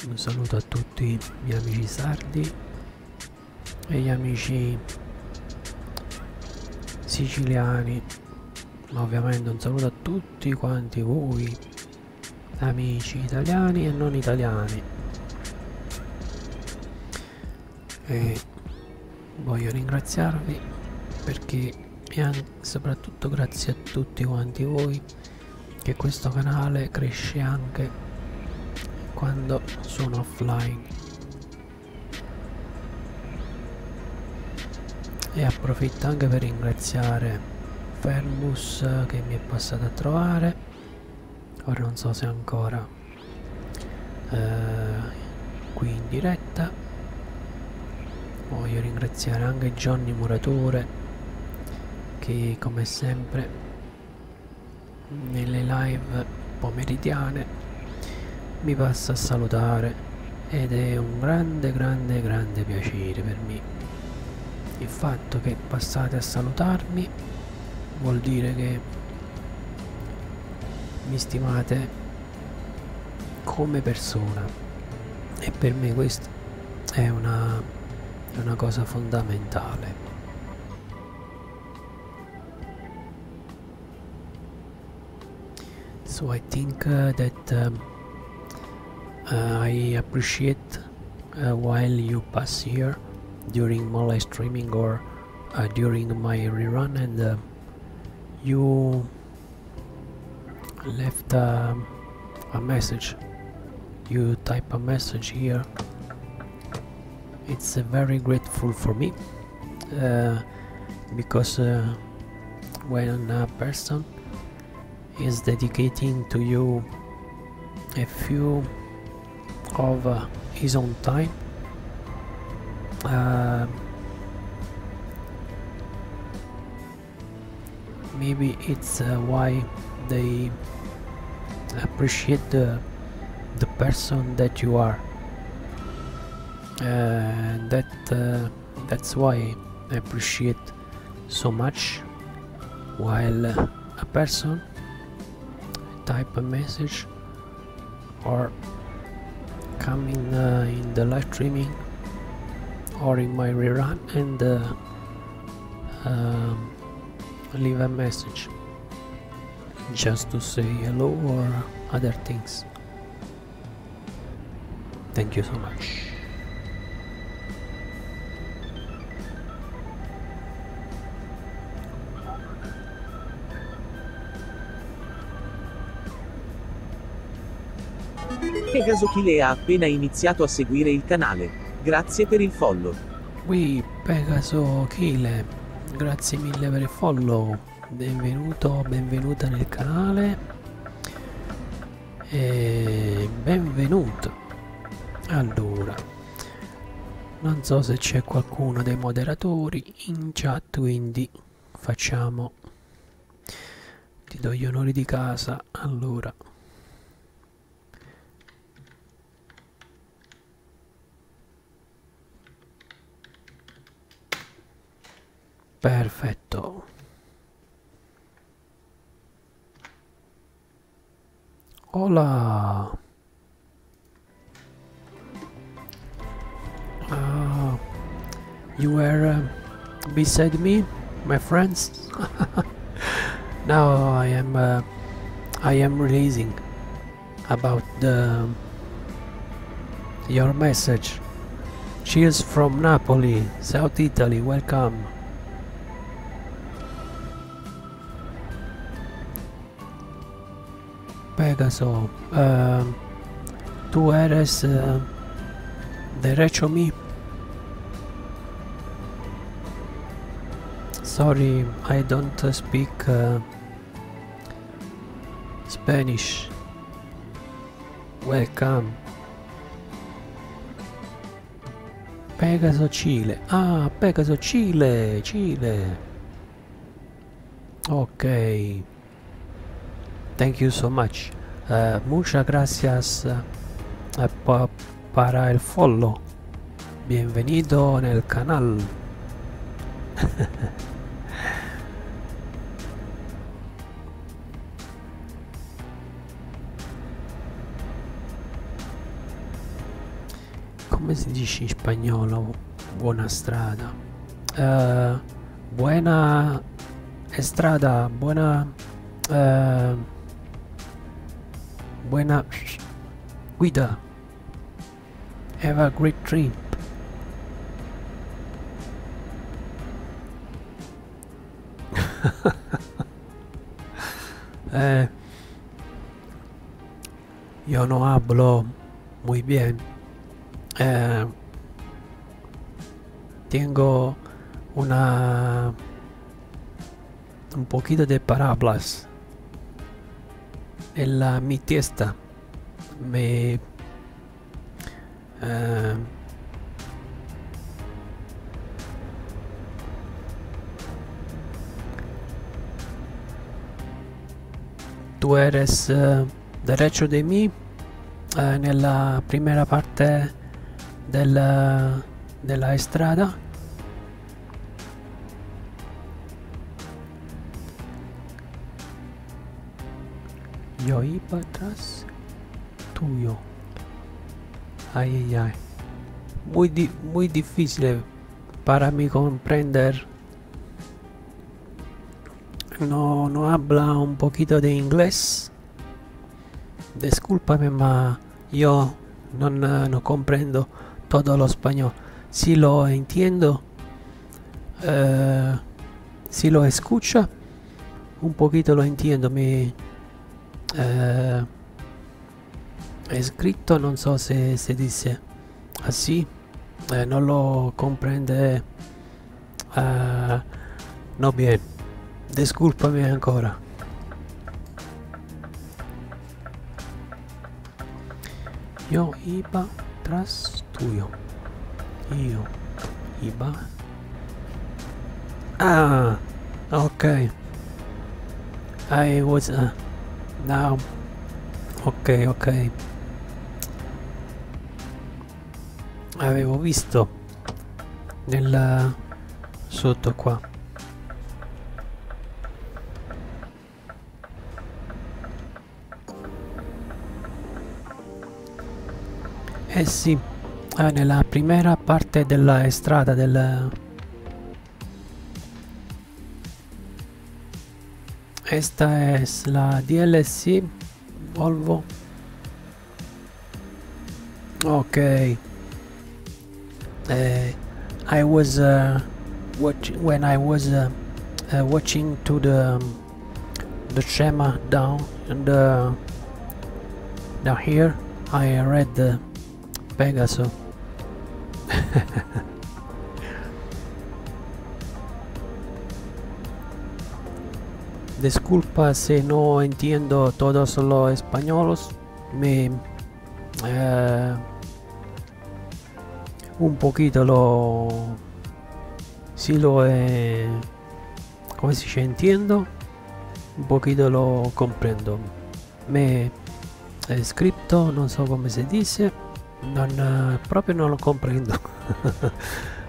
Un saluto a tutti i miei amici sardi e gli amici siciliani. Ma ovviamente un saluto a tutti quanti voi, amici italiani e non italiani. E voglio ringraziarvi perché, e soprattutto grazie a tutti quanti voi, che questo canale cresce anche quando sono offline. E approfitto anche per ringraziare Fernbus che mi è passato a trovare. Ora non so se ancora eh, qui in diretta. Voglio ringraziare anche Johnny Muratore che come sempre nelle live pomeridiane mi passa a salutare ed è un grande grande grande piacere per me il fatto che passate a salutarmi. Vuol dire che mi stimate come persona e per me questa è una, è una cosa fondamentale. So I think uh, that um, uh, I appreciate uh, while you pass here during my live streaming or uh, during my rerun and uh, you left uh, a message, you type a message here. It's uh, very grateful for me uh, because uh, when a person is dedicating to you a few of uh, his own time, uh, maybe it's uh, why they appreciate the, the person that you are. Uh, that uh, that's why I appreciate so much. While uh, a person type a message or come in, uh, in the live streaming or in my rerun and uh, um, leave a message just to say hello or other things. Thank you so much. Pegaso Kile ha appena iniziato a seguire il canale. Grazie per il follow. Oui, Pegaso Kile. Grazie mille per il follow, benvenuto, benvenuta nel canale e benvenuto. Allora, non so se c'è qualcuno dei moderatori in chat, quindi facciamo, ti do gli onori di casa. Allora, perfetto. Hola. Uh, you were uh, beside me, my friends. Now I am uh, I am releasing about the your message. Cheers from Napoli, South Italy. Welcome. Pegaso, uh, tu eres uh, derecho mi. Sorry, I don't uh, speak uh, Spanish. Welcome. Pegaso Cile. Ah, Pegaso Cile, Cile. Ok. Thank you so much. Uh, muchas gracias uh, pa para el follow. Bienvenido nel canal. Come si dice in spagnolo buona strada? Uh, buena strada, buona... Uh, Buena guida. Have a great trip. eh, yo no hablo muy bien. Eh, tengo una un poquito de palabras. En la mi testa me uh, tú eres uh, derecho de mí uh, en la primera parte de la, de la estrada. Yo iba atrás tuyo. Ay, ay, ay. Muy, di muy difícil para mí comprender. No, no habla un poquito de inglés. Discúlpame, ma yo no, no comprendo todo lo español. Si lo entiendo, eh, si lo escucha, un poquito lo entiendo. Me Uh, è scritto, non so se si dice così, ah, eh, non lo comprende uh, no bien, disculpami ancora. Io iba tras tuyo. Io iba. Ah, ok. I was uh, No. Ok, ok. Avevo visto nel sotto qua. Eh sì, eh, nella prima parte della strada del Esta es la D L C Volvo. Okay. Uh, I was uh, watch when I was uh, uh, watching to the um, the schema down and uh, down here I read the Pegaso. Disculpa se no entiendo todos los españoles. me eh, un pochito lo si lo è, come si dice, entiendo, un pochito lo comprendo, me è scritto, non so come si dice, non, proprio non lo comprendo.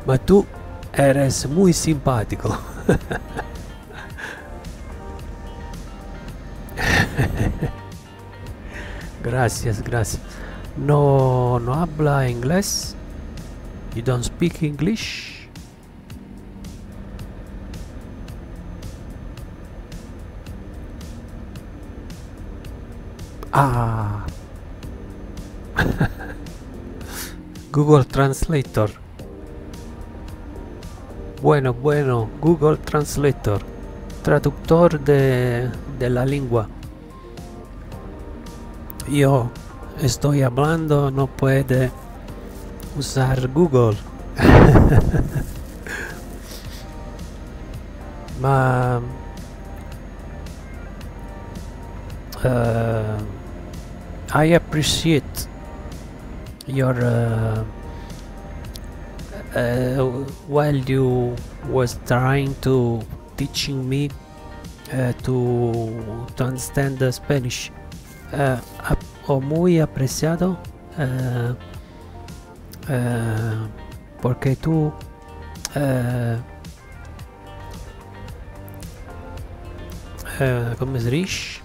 Ma tu eres muy simpatico. Gracias, gracias. No, no habla inglés. You don't speak English. Ah. Google Translator. Bueno, bueno, Google Translator, traductor de, de la lengua. Yo estoy hablando, no puede usar Google. Ma uh, I appreciate your uh, uh, while you was trying to teaching me uh, to to understand the Spanish. Uh, ho muy apreciado uh, uh, porque tú uh, uh, come si dice,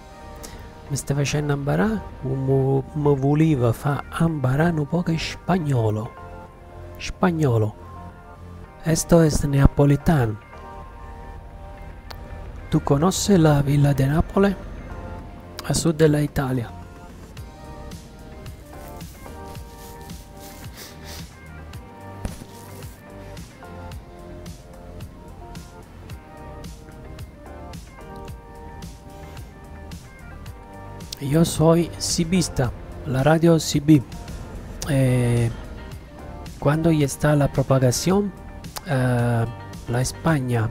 mi sta facendo imparare, mi voleva far imparare un poco spagnolo. Spagnolo esto es neapolitano. Tu conosci la villa di Napoli a sud della Italia? Io sono sibista, la radio C B. Eh, quando gli sta la propagazione, eh, la Spagna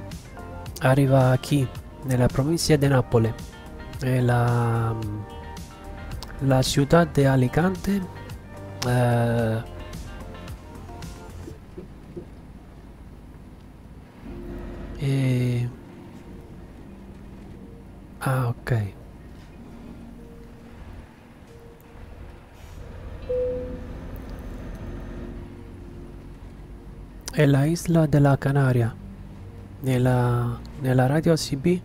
arriva qui nella provincia di Napoli. La, la città di Alicante, eh, e, ah ok, è la isla della Canaria. Nella, nella radio C B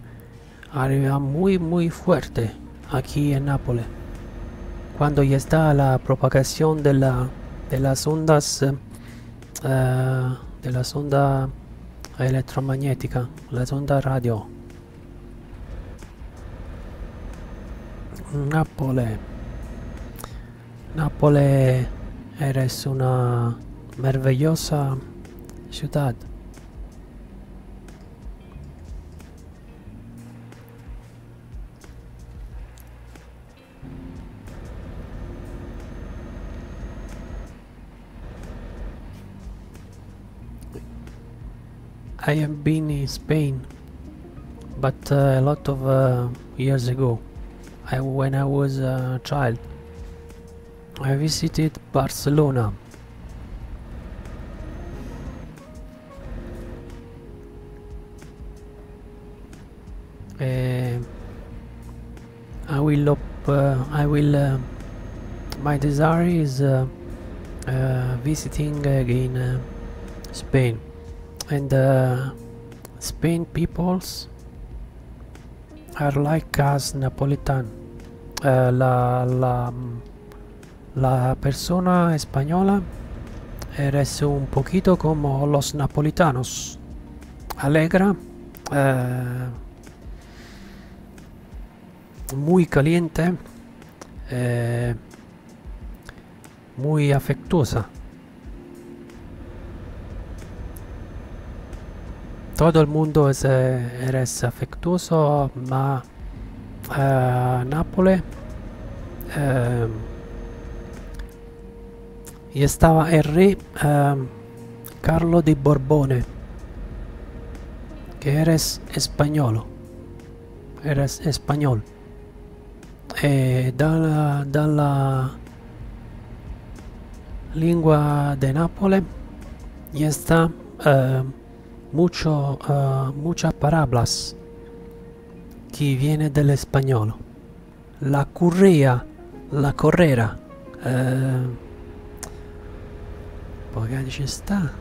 arriva muy muy fuerte aquí en Nápoles. Cuando ya está la propagación de la de las ondas uh, de las ondas electromagnéticas, las ondas radio. Nápoles, Nápoles eres una maravillosa ciudad. I have been in Spain, but uh, a lot of uh, years ago, I, when I was a child. I visited Barcelona. Uh, I will. Up, uh, I will. Uh, my desire is uh, uh, visiting again uh, Spain. And uh, Spain peoples are like us Napolitan. Uh, la, la, la persona española eres un poquito como los napolitanos. Alegra, uh, muy caliente, uh, muy afectuosa. Todo el mundo es, eres afectuoso, ma uh, Nápoles uh, y estaba el rey uh, Carlo di Borbone, que eres español, eres español. eh, dalla, dalla lingua de Napoli está eh, mucho eh, muchas palabras que viene del español. La correa, la correra. Eh, magari ci sta,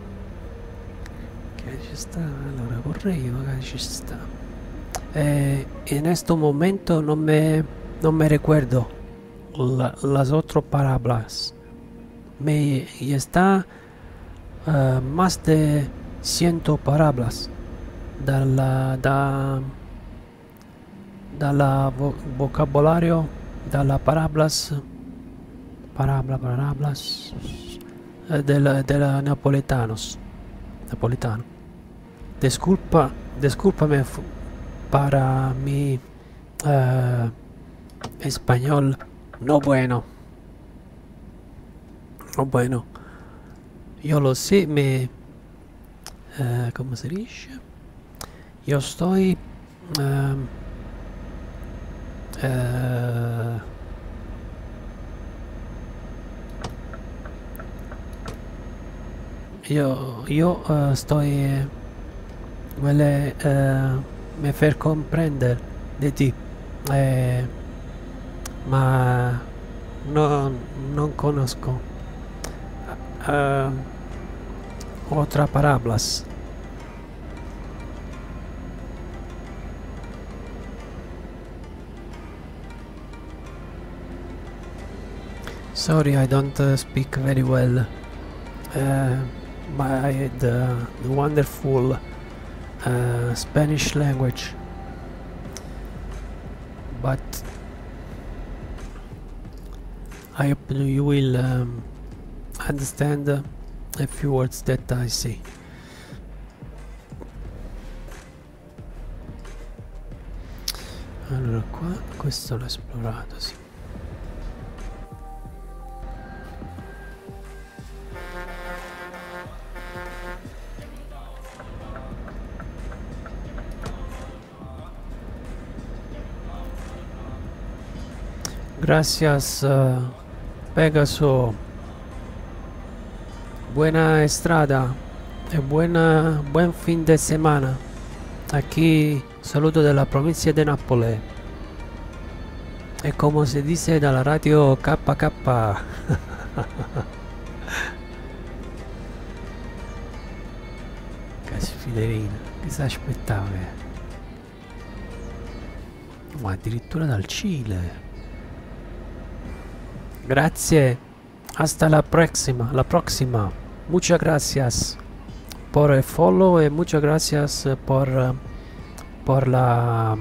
che ci sta, allora correi, magari ci sta. Eh, in questo momento non me non me ricordo la, las otras palabras. Me está uh, más de cento palabras dalla da dalla vo vocabolario, dalla palabras parabla palabras eh, della della napolitanos napolitano. Disculpa, disculpame para mi uh, español no bueno. Oh, bueno, io lo so, ma eh, come si dice? Io sto eh, eh, io io uh, sto eh, vuole eh, mi far comprendere di te, eh, ma no, non conosco Uh, otra palabras. Sorry, I don't uh, speak very well. Uh, by the, the wonderful uh, Spanish language, but I hope you will. Um, understand uh, a few words that I say. Allora qua questo l'ho esplorato, sì. Gracias uh, Pegaso. Buena estrada e buena, buen fin de semana. Aquí saludo de la provincia de Nápoles. E como se dice dalla radio K K. Caspiderina, che si aspettava? Ma addirittura dal Cile. Grazie. Hasta la próxima, la prossima. Muchas gracias por el follow y muchas gracias por, por la,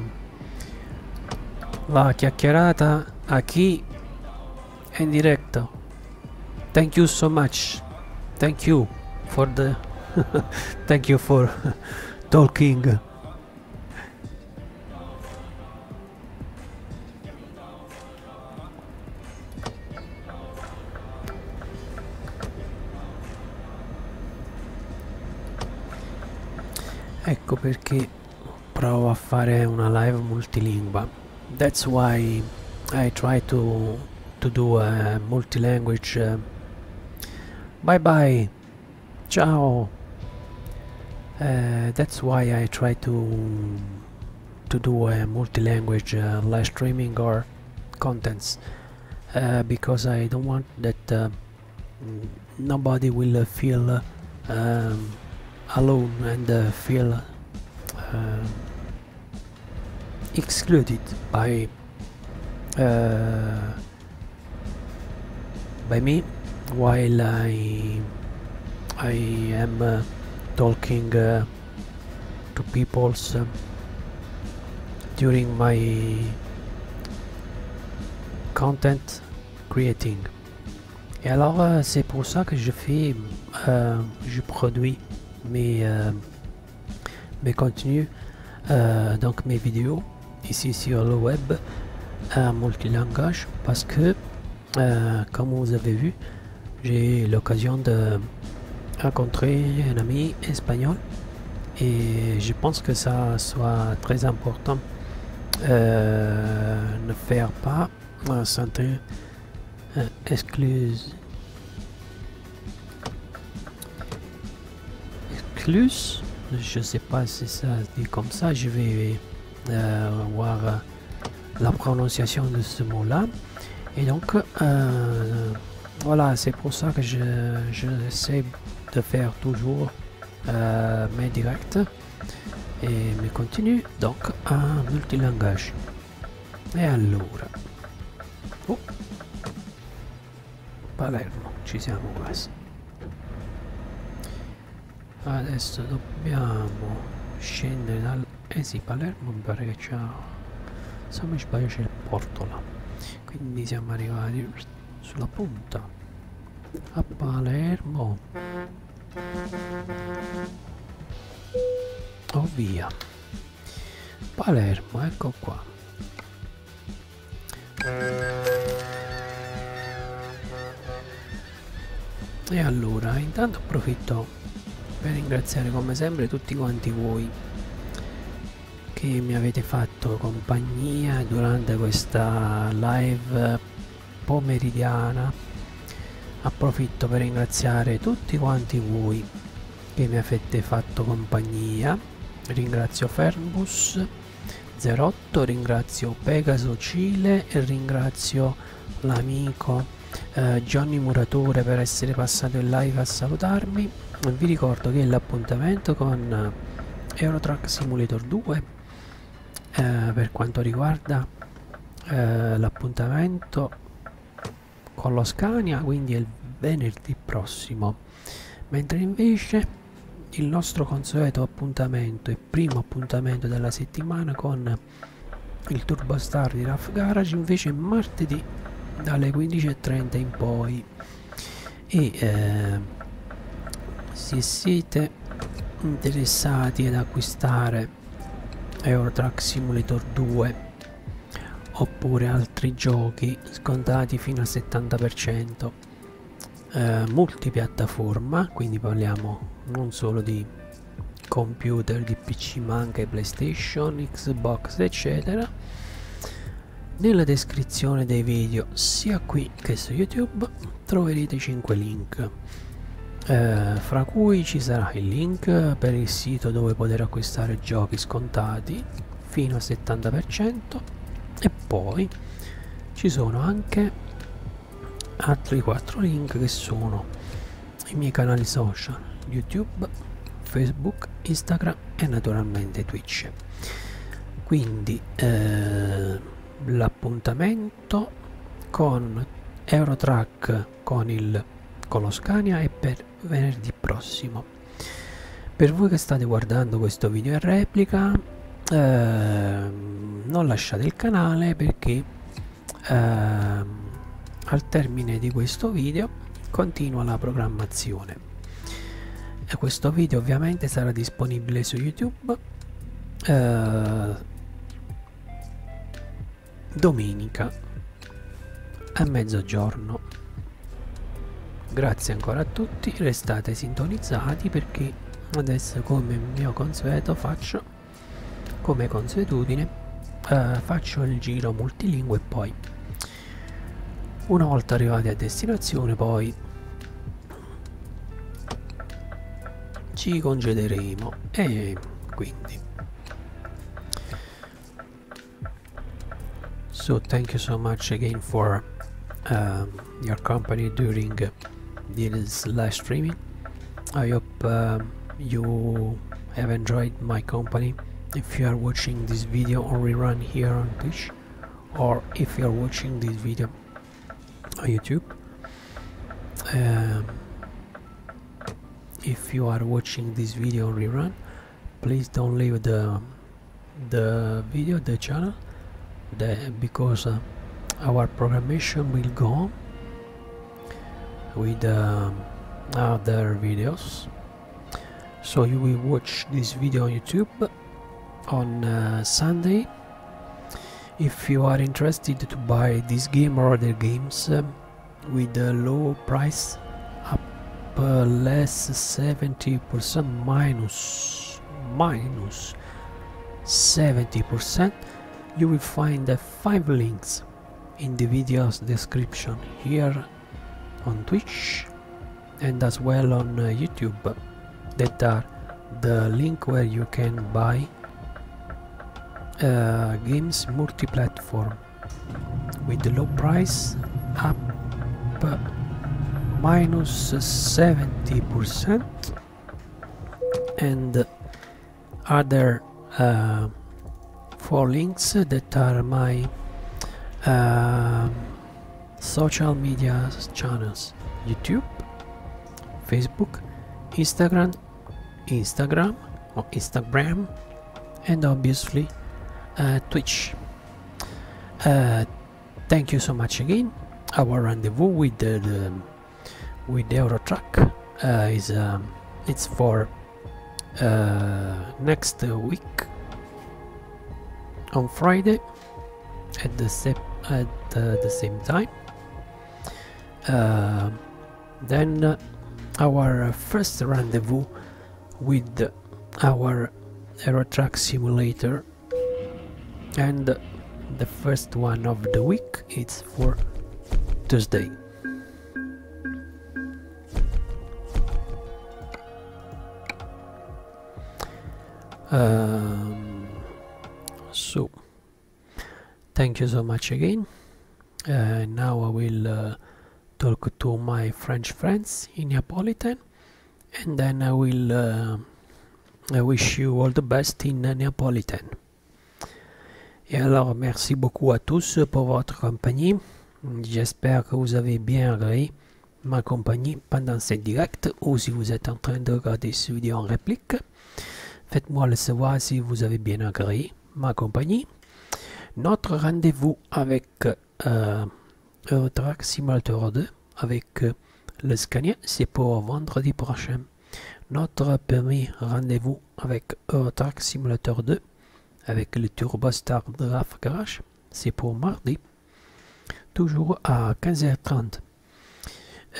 la chiacchierata aquí en directo. Thank you so much. Thank you for the thank you for talking. Ecco perché provo a fare una live multilingua. That's why I try to to do a multilanguage. Uh, bye bye. Ciao. Uh, that's why I try to to do a multilanguage uh, live streaming or contents uh, because I don't want that uh, nobody will uh, feel uh, um, alone and uh, feel uh, excluded by uh, by me while I I am uh, talking uh, to peoples uh, during my content creating. Et alors uh, c'est pour ça que je fais uh, je produis mes, euh, mes contenus, euh, donc mes vidéos ici sur le web en multilangage, parce que euh, comme vous avez vu, j'ai l'occasion de rencontrer un ami espagnol et je pense que ça soit très important euh, ne faire pas la santé euh, excluse excluse je sais pas si ça se dit comme ça, je vais euh, voir euh, la prononciation de ce mot là. Et donc euh, voilà, c'est pour ça que je, je essaie de faire toujours euh, mes directs e mi continue donc à multilangage. E allora oh. Palermo, ci siamo quasi. Adesso dobbiamo scendere dal eh sì Palermo, mi pare che c'è, se non mi sbaglio c'è il porto là, quindi siamo arrivati sulla punta a Palermo. Oh via Palermo, ecco qua. E allora intanto approfitto per ringraziare come sempre tutti quanti voi che mi avete fatto compagnia durante questa live pomeridiana. Approfitto per ringraziare tutti quanti voi che mi avete fatto compagnia. Ringrazio Fernbus zero otto, ringrazio Pegaso Cile e ringrazio l'amico eh, Johnny Muratore per essere passato in live a salutarmi. Vi ricordo che l'appuntamento con Euro Truck Simulator due eh, per quanto riguarda eh, l'appuntamento con lo Scania, quindi è il venerdì prossimo, mentre invece il nostro consueto appuntamento e primo appuntamento della settimana con il Turbostar di Ralph Garage invece martedì dalle quindici e trenta in poi. E eh, se siete interessati ad acquistare Euro Truck Simulator due oppure altri giochi scontati fino al settanta per cento eh, multipiattaforma, quindi parliamo non solo di computer, di P C, ma anche PlayStation, Xbox eccetera, nella descrizione dei video sia qui che su YouTube troverete cinque link eh, fra cui ci sarà il link per il sito dove poter acquistare giochi scontati fino al settanta per cento e poi ci sono anche altri quattro link che sono i miei canali social YouTube, Facebook, Instagram e naturalmente Twitch. Quindi eh, l'appuntamento con Euro Truck con, il, con lo Scania è per venerdì prossimo. Per voi che state guardando questo video in replica eh, non lasciate il canale perché eh, al termine di questo video continua la programmazione. E questo video ovviamente sarà disponibile su YouTube eh, domenica a mezzogiorno. Grazie ancora a tutti, restate sintonizzati perché adesso, come mio consueto, faccio come consuetudine eh, faccio il giro multilingue e poi una volta arrivati a destinazione poi ci congederemo. E quindi so thank you so much again for um, your company during this live streaming. I hope um, you have enjoyed my company if you are watching this video on rerun here on Twitch or if you are watching this video on YouTube. um, If you are watching this video on rerun, please don't leave the the video, the channel, the, because uh, our programmation will go on with uh, other videos. So you will watch this video on YouTube on uh, Sunday. If you are interested to buy this game or other games uh, with a low price, Uh, less seventy percent minus minus seventy percent, you will find the five links in the video's description here on Twitch and as well on uh, YouTube, that are the link where you can buy uh, games multi-platform with the low price up uh, minus seventy percent and other uh, four links that are my uh, social media channels: YouTube, Facebook, Instagram, Instagram or Instagram, and obviously uh, Twitch. Uh, thank you so much again. Our rendezvous with the, the with the Euro Truck uh, is um, it's for uh, next week on Friday at the same at uh, the same time. Uh, then uh, our first rendezvous with our Euro Truck Simulator, and the first one of the week is for Tuesday. Um, so thank you so much again. Uh, now I will uh, talk to my French friends in Neapolitan, and then I will uh, I wish you all the best in Neapolitan. Et alors, merci beaucoup à tous pour votre compagnie. J'espère que vous avez bien ri ma compagnie pendant cette direct, ou si vous êtes en train de regarder ce vidéo en réplique, faites-moi le savoir si vous avez bien agréé ma compagnie. Notre rendez-vous avec euh, Euro Truck Simulator deux avec euh, le Scania, c'est pour vendredi prochain. Notre premier rendez-vous avec Euro Truck Simulator deux avec le Turbostar de Ralph Garage, c'est pour mardi, toujours à quinze heures trente.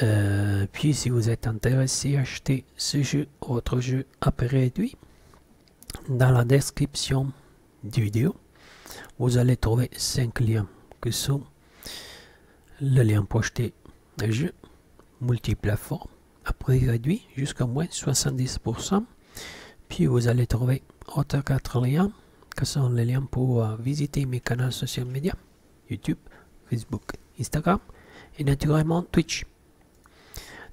Euh, puis si vous êtes intéressé à acheter ce jeu ou autre jeu à prix réduit, dans la description du vidéo, vous allez trouver cinq liens que sont le lien pour acheter le jeu multiplateforme à prix réduit jusqu'à moins soixante-dix pour cent. Puis vous allez trouver autres quatre liens que sont les liens pour euh, visiter mes canaux social media, YouTube, Facebook, Instagram et naturellement Twitch.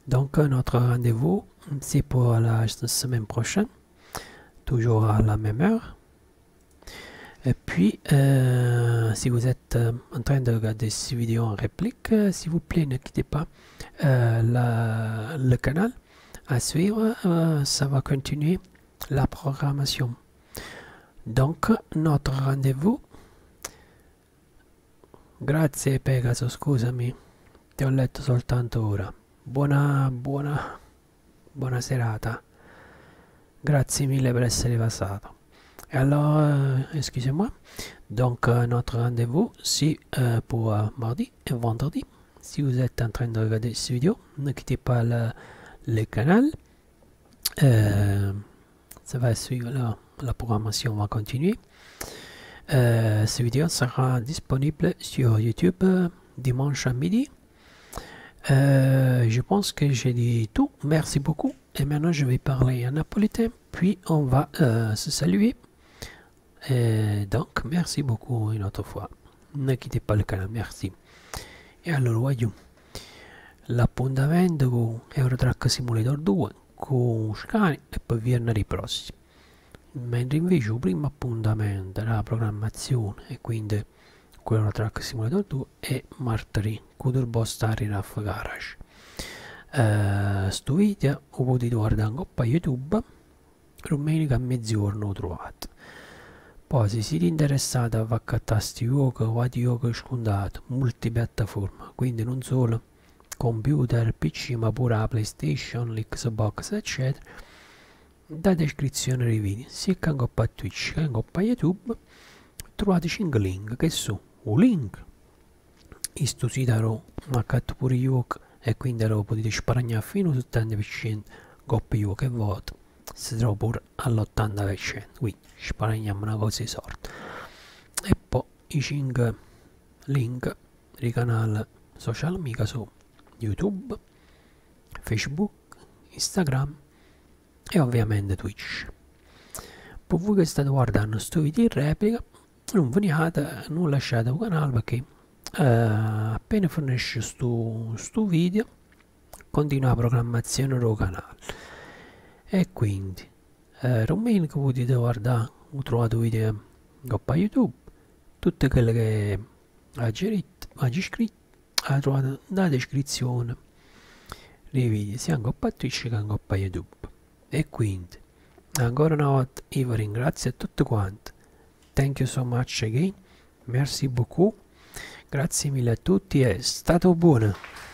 Donc notre rendez-vous c'est pour la semaine prochaine, toujours à la même heure. Et puis euh, si vous êtes euh, en train de regarder cette vidéo en réplique, euh, s'il vous plaît ne quittez pas euh, la, le canal à suivre, euh, ça va continuer la programmation. Donc notre rendez-vous, grazie Pegaso, scusami, ti ho letto soltanto ora. Buona buona buona serata, grazie mille per essere passato. Et alors, euh, excusez-moi, donc euh, notre rendez-vous c'est euh, pour euh, mardi et vendredi. Si vous êtes en train de regarder cette vidéo, ne quittez pas le, le canal. Euh, ça va suivre, la, la programmation va continuer. Euh, cette vidéo sera disponible sur YouTube euh, dimanche à midi. Euh, je pense que j'ai dit tout. Merci beaucoup. Et maintenant, je vais parler en napolitain, puis on va euh, se saluer. Et donc, merci beaucoup une autre fois. Ne quittez pas le canal, merci. E allora, voglio l'appuntamento con Euro Truck Simulator due, con Scania e poi venerdì prossimo. Mentre invece il primo appuntamento della programmazione, e quindi con Euro Truck Simulator due, è martedì, con Turbostar e Ralph Garage. Questo uh, video lo potete guardare anche per YouTube, domenica a mezzogiorno lo trovate. Poi se siete interessati a accattare questi giochi o a giochi scontati multipiattaforma, quindi non solo computer, P C, ma pure la PlayStation, l'Xbox eccetera, da descrizione dei video, sia che anche per Twitch che anche per YouTube, trovate cinque link che sono un link in questo sito accatto pure giochi, e quindi lo potete sparagnare fino al settanta per cento coppio che voto si trova pure all'ottanta per cento, quindi sparagniamo una cosa di sorta. E poi iCing, link dei canali social mica su YouTube, Facebook, Instagram e ovviamente Twitch. Per voi che state guardando sto video in replica, non veniate, non lasciate il canale, perché eh, appena finisce sto, sto video continua la programmazione del canale. E quindi eh, Romini che potete guardare, ho trovato video a YouTube, tutte quelle che avete scritto la trovate nella descrizione dei video, sia a Twitch che a YouTube. E quindi ancora una volta io vi ringrazio a tutti quanti. Thank you so much again. Merci beaucoup. Grazie mille a tutti e stato buono.